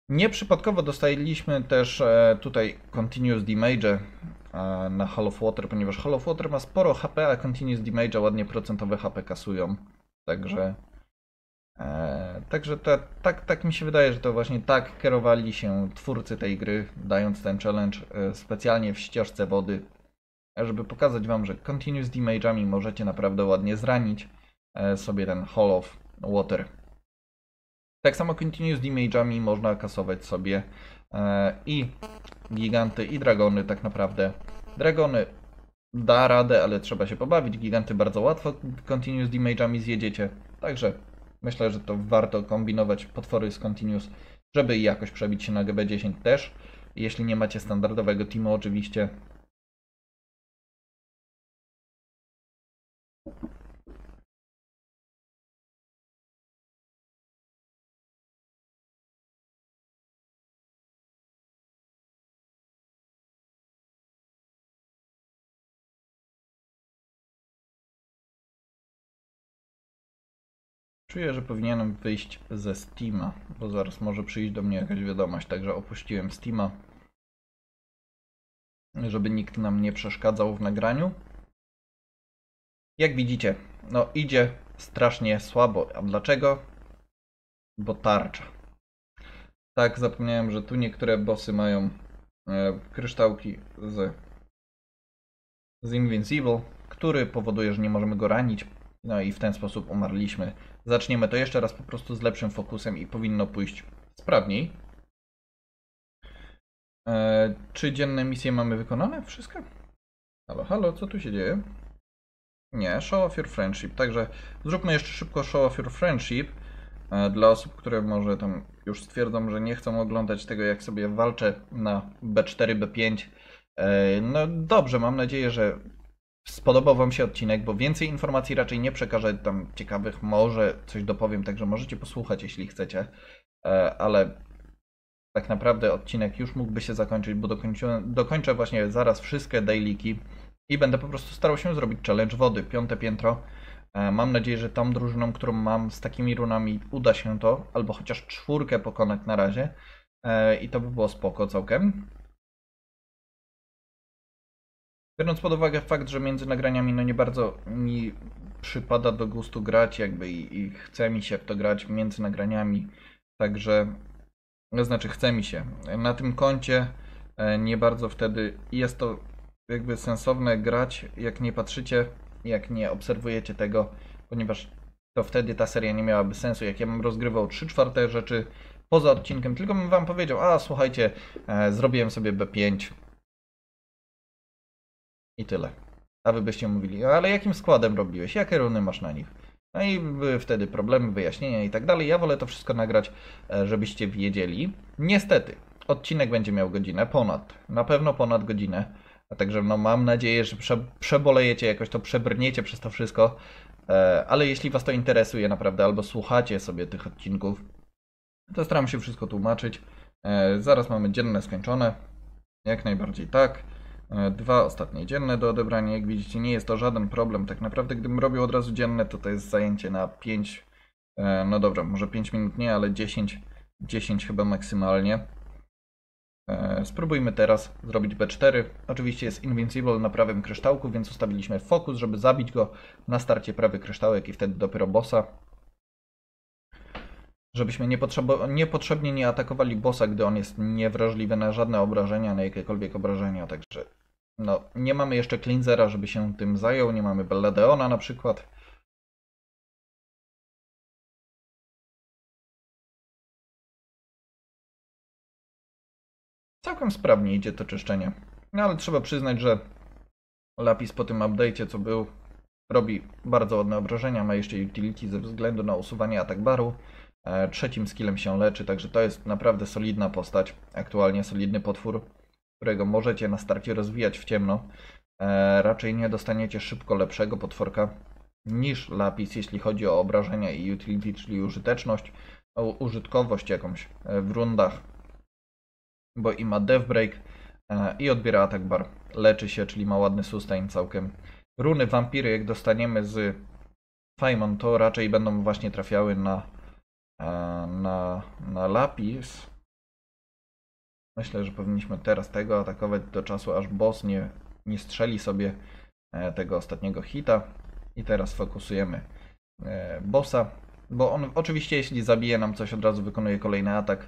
Nieprzypadkowo dostaliśmy też tutaj continuous damage na Hall of Water, ponieważ Hall of Water ma sporo H P, a continuous damage ładnie procentowe H P kasują. Także... Eee, także to, tak, tak mi się wydaje, że to właśnie tak kierowali się twórcy tej gry, dając ten challenge e, specjalnie w ścieżce wody, żeby pokazać wam, że continuous damage'ami możecie naprawdę ładnie zranić e, sobie ten Hall of Water. Tak samo continuous damage'ami można kasować sobie e, i giganty, i dragony tak naprawdę. Dragony da radę, ale trzeba się pobawić. Giganty bardzo łatwo continuous damage'ami zjedziecie, także myślę, że to warto kombinować potwory z continuous, żeby jakoś przebić się na G B dziesięć też. Jeśli nie macie standardowego teamu oczywiście. Czuję, że powinienem wyjść ze Steama, bo zaraz może przyjść do mnie jakaś wiadomość, także opuściłem Steama, żeby nikt nam nie przeszkadzał w nagraniu. Jak widzicie, no idzie strasznie słabo. A dlaczego? Bo tarcza. Tak, zapomniałem, że tu niektóre bossy mają e, kryształki z, z Invincible, który powoduje, że nie możemy go ranić. No i w ten sposób umarliśmy. Zaczniemy to jeszcze raz po prostu z lepszym fokusem i powinno pójść sprawniej. Eee, czy dzienne misje mamy wykonane? Wszystko? Halo, halo, co tu się dzieje? Nie, show off your friendship. Także zróbmy jeszcze szybko show off your friendship. Eee, dla osób, które może tam już stwierdzą, że nie chcą oglądać tego, jak sobie walczę na B cztery, B pięć. Eee, no dobrze, mam nadzieję, że spodobał wam się odcinek, bo więcej informacji raczej nie przekażę tam ciekawych, może coś dopowiem, także możecie posłuchać jeśli chcecie, ale tak naprawdę odcinek już mógłby się zakończyć, bo dokończę właśnie zaraz wszystkie dailiki i będę po prostu starał się zrobić challenge wody, piąte piętro. Mam nadzieję, że tą drużyną, którą mam z takimi runami uda się to, albo chociaż czwórkę pokonać na razie i to by było spoko całkiem. Biorąc pod uwagę fakt, że między nagraniami no nie bardzo mi przypada do gustu grać jakby i, i chce mi się w to grać między nagraniami, także, to znaczy chce mi się. Na tym koncie nie bardzo wtedy jest to jakby sensowne grać, jak nie patrzycie, jak nie obserwujecie tego, ponieważ to wtedy ta seria nie miałaby sensu. Jak ja bym rozgrywał trzy czwarte rzeczy poza odcinkiem, tylko bym wam powiedział, a słuchajcie, e, zrobiłem sobie B pięć. I tyle. A wy byście mówili, ale jakim składem robiłeś? Jakie runy masz na nich? No i były wtedy problemy, wyjaśnienia i tak dalej. Ja wolę to wszystko nagrać, żebyście wiedzieli. Niestety, odcinek będzie miał godzinę ponad. Na pewno ponad godzinę. A także no, mam nadzieję, że prze, przebolejecie jakoś to, przebrniecie przez to wszystko. Ale jeśli was to interesuje naprawdę, albo słuchacie sobie tych odcinków, to staram się wszystko tłumaczyć. Zaraz mamy dzienne skończone. Jak najbardziej tak. Dwa ostatnie dzienne do odebrania, jak widzicie nie jest to żaden problem, tak naprawdę gdybym robił od razu dzienne to to jest zajęcie na pięć, no dobra, może pięć minut nie, ale dziesięć, dziesięć chyba maksymalnie. E, spróbujmy teraz zrobić B cztery. Oczywiście jest invincible na prawym kryształku, więc ustawiliśmy fokus, żeby zabić go na starcie prawy kryształek i wtedy dopiero bossa. Żebyśmy niepotrzebnie nie atakowali bossa, gdy on jest niewrażliwy na żadne obrażenia, na jakiekolwiek obrażenia. Także no, nie mamy jeszcze cleansera, żeby się tym zajął. Nie mamy Belladeona na przykład. Całkiem sprawnie idzie to czyszczenie. No ale trzeba przyznać, że Lapis po tym update'cie, co był, robi bardzo ładne obrażenia. Ma jeszcze utility ze względu na usuwanie atak baru. Trzecim skillem się leczy, także to jest naprawdę solidna postać. Aktualnie solidny potwór, którego możecie na starcie rozwijać w ciemno. E, raczej nie dostaniecie szybko lepszego potworka niż Lapis, jeśli chodzi o obrażenia i utility, czyli użyteczność, o użytkowość jakąś w rundach, bo i ma death break e, i odbiera atak bar. Leczy się, czyli ma ładny sustain całkiem. Runy wampiry, jak dostaniemy z Faimon, to raczej będą właśnie trafiały na Na, na Lapis. Myślę, że powinniśmy teraz tego atakować do czasu, aż boss nie, nie strzeli sobie tego ostatniego hita. I teraz fokusujemy bossa, bo on oczywiście, jeśli zabije nam coś, od razu wykonuje kolejny atak.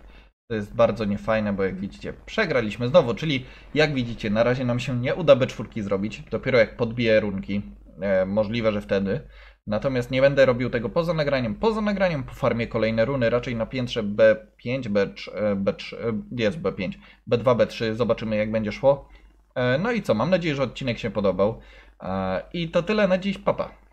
To jest bardzo niefajne, bo jak widzicie, przegraliśmy znowu, czyli jak widzicie, na razie nam się nie uda B cztery zrobić, dopiero jak podbije runki, możliwe, że wtedy. Natomiast nie będę robił tego poza nagraniem. Poza nagraniem pofarmię kolejne runy, raczej na piętrze B pięć, B trzy, B trzy, jest B pięć, B dwa, B trzy. Zobaczymy, jak będzie szło. No i co, mam nadzieję, że odcinek się podobał. I to tyle na dziś, pa pa.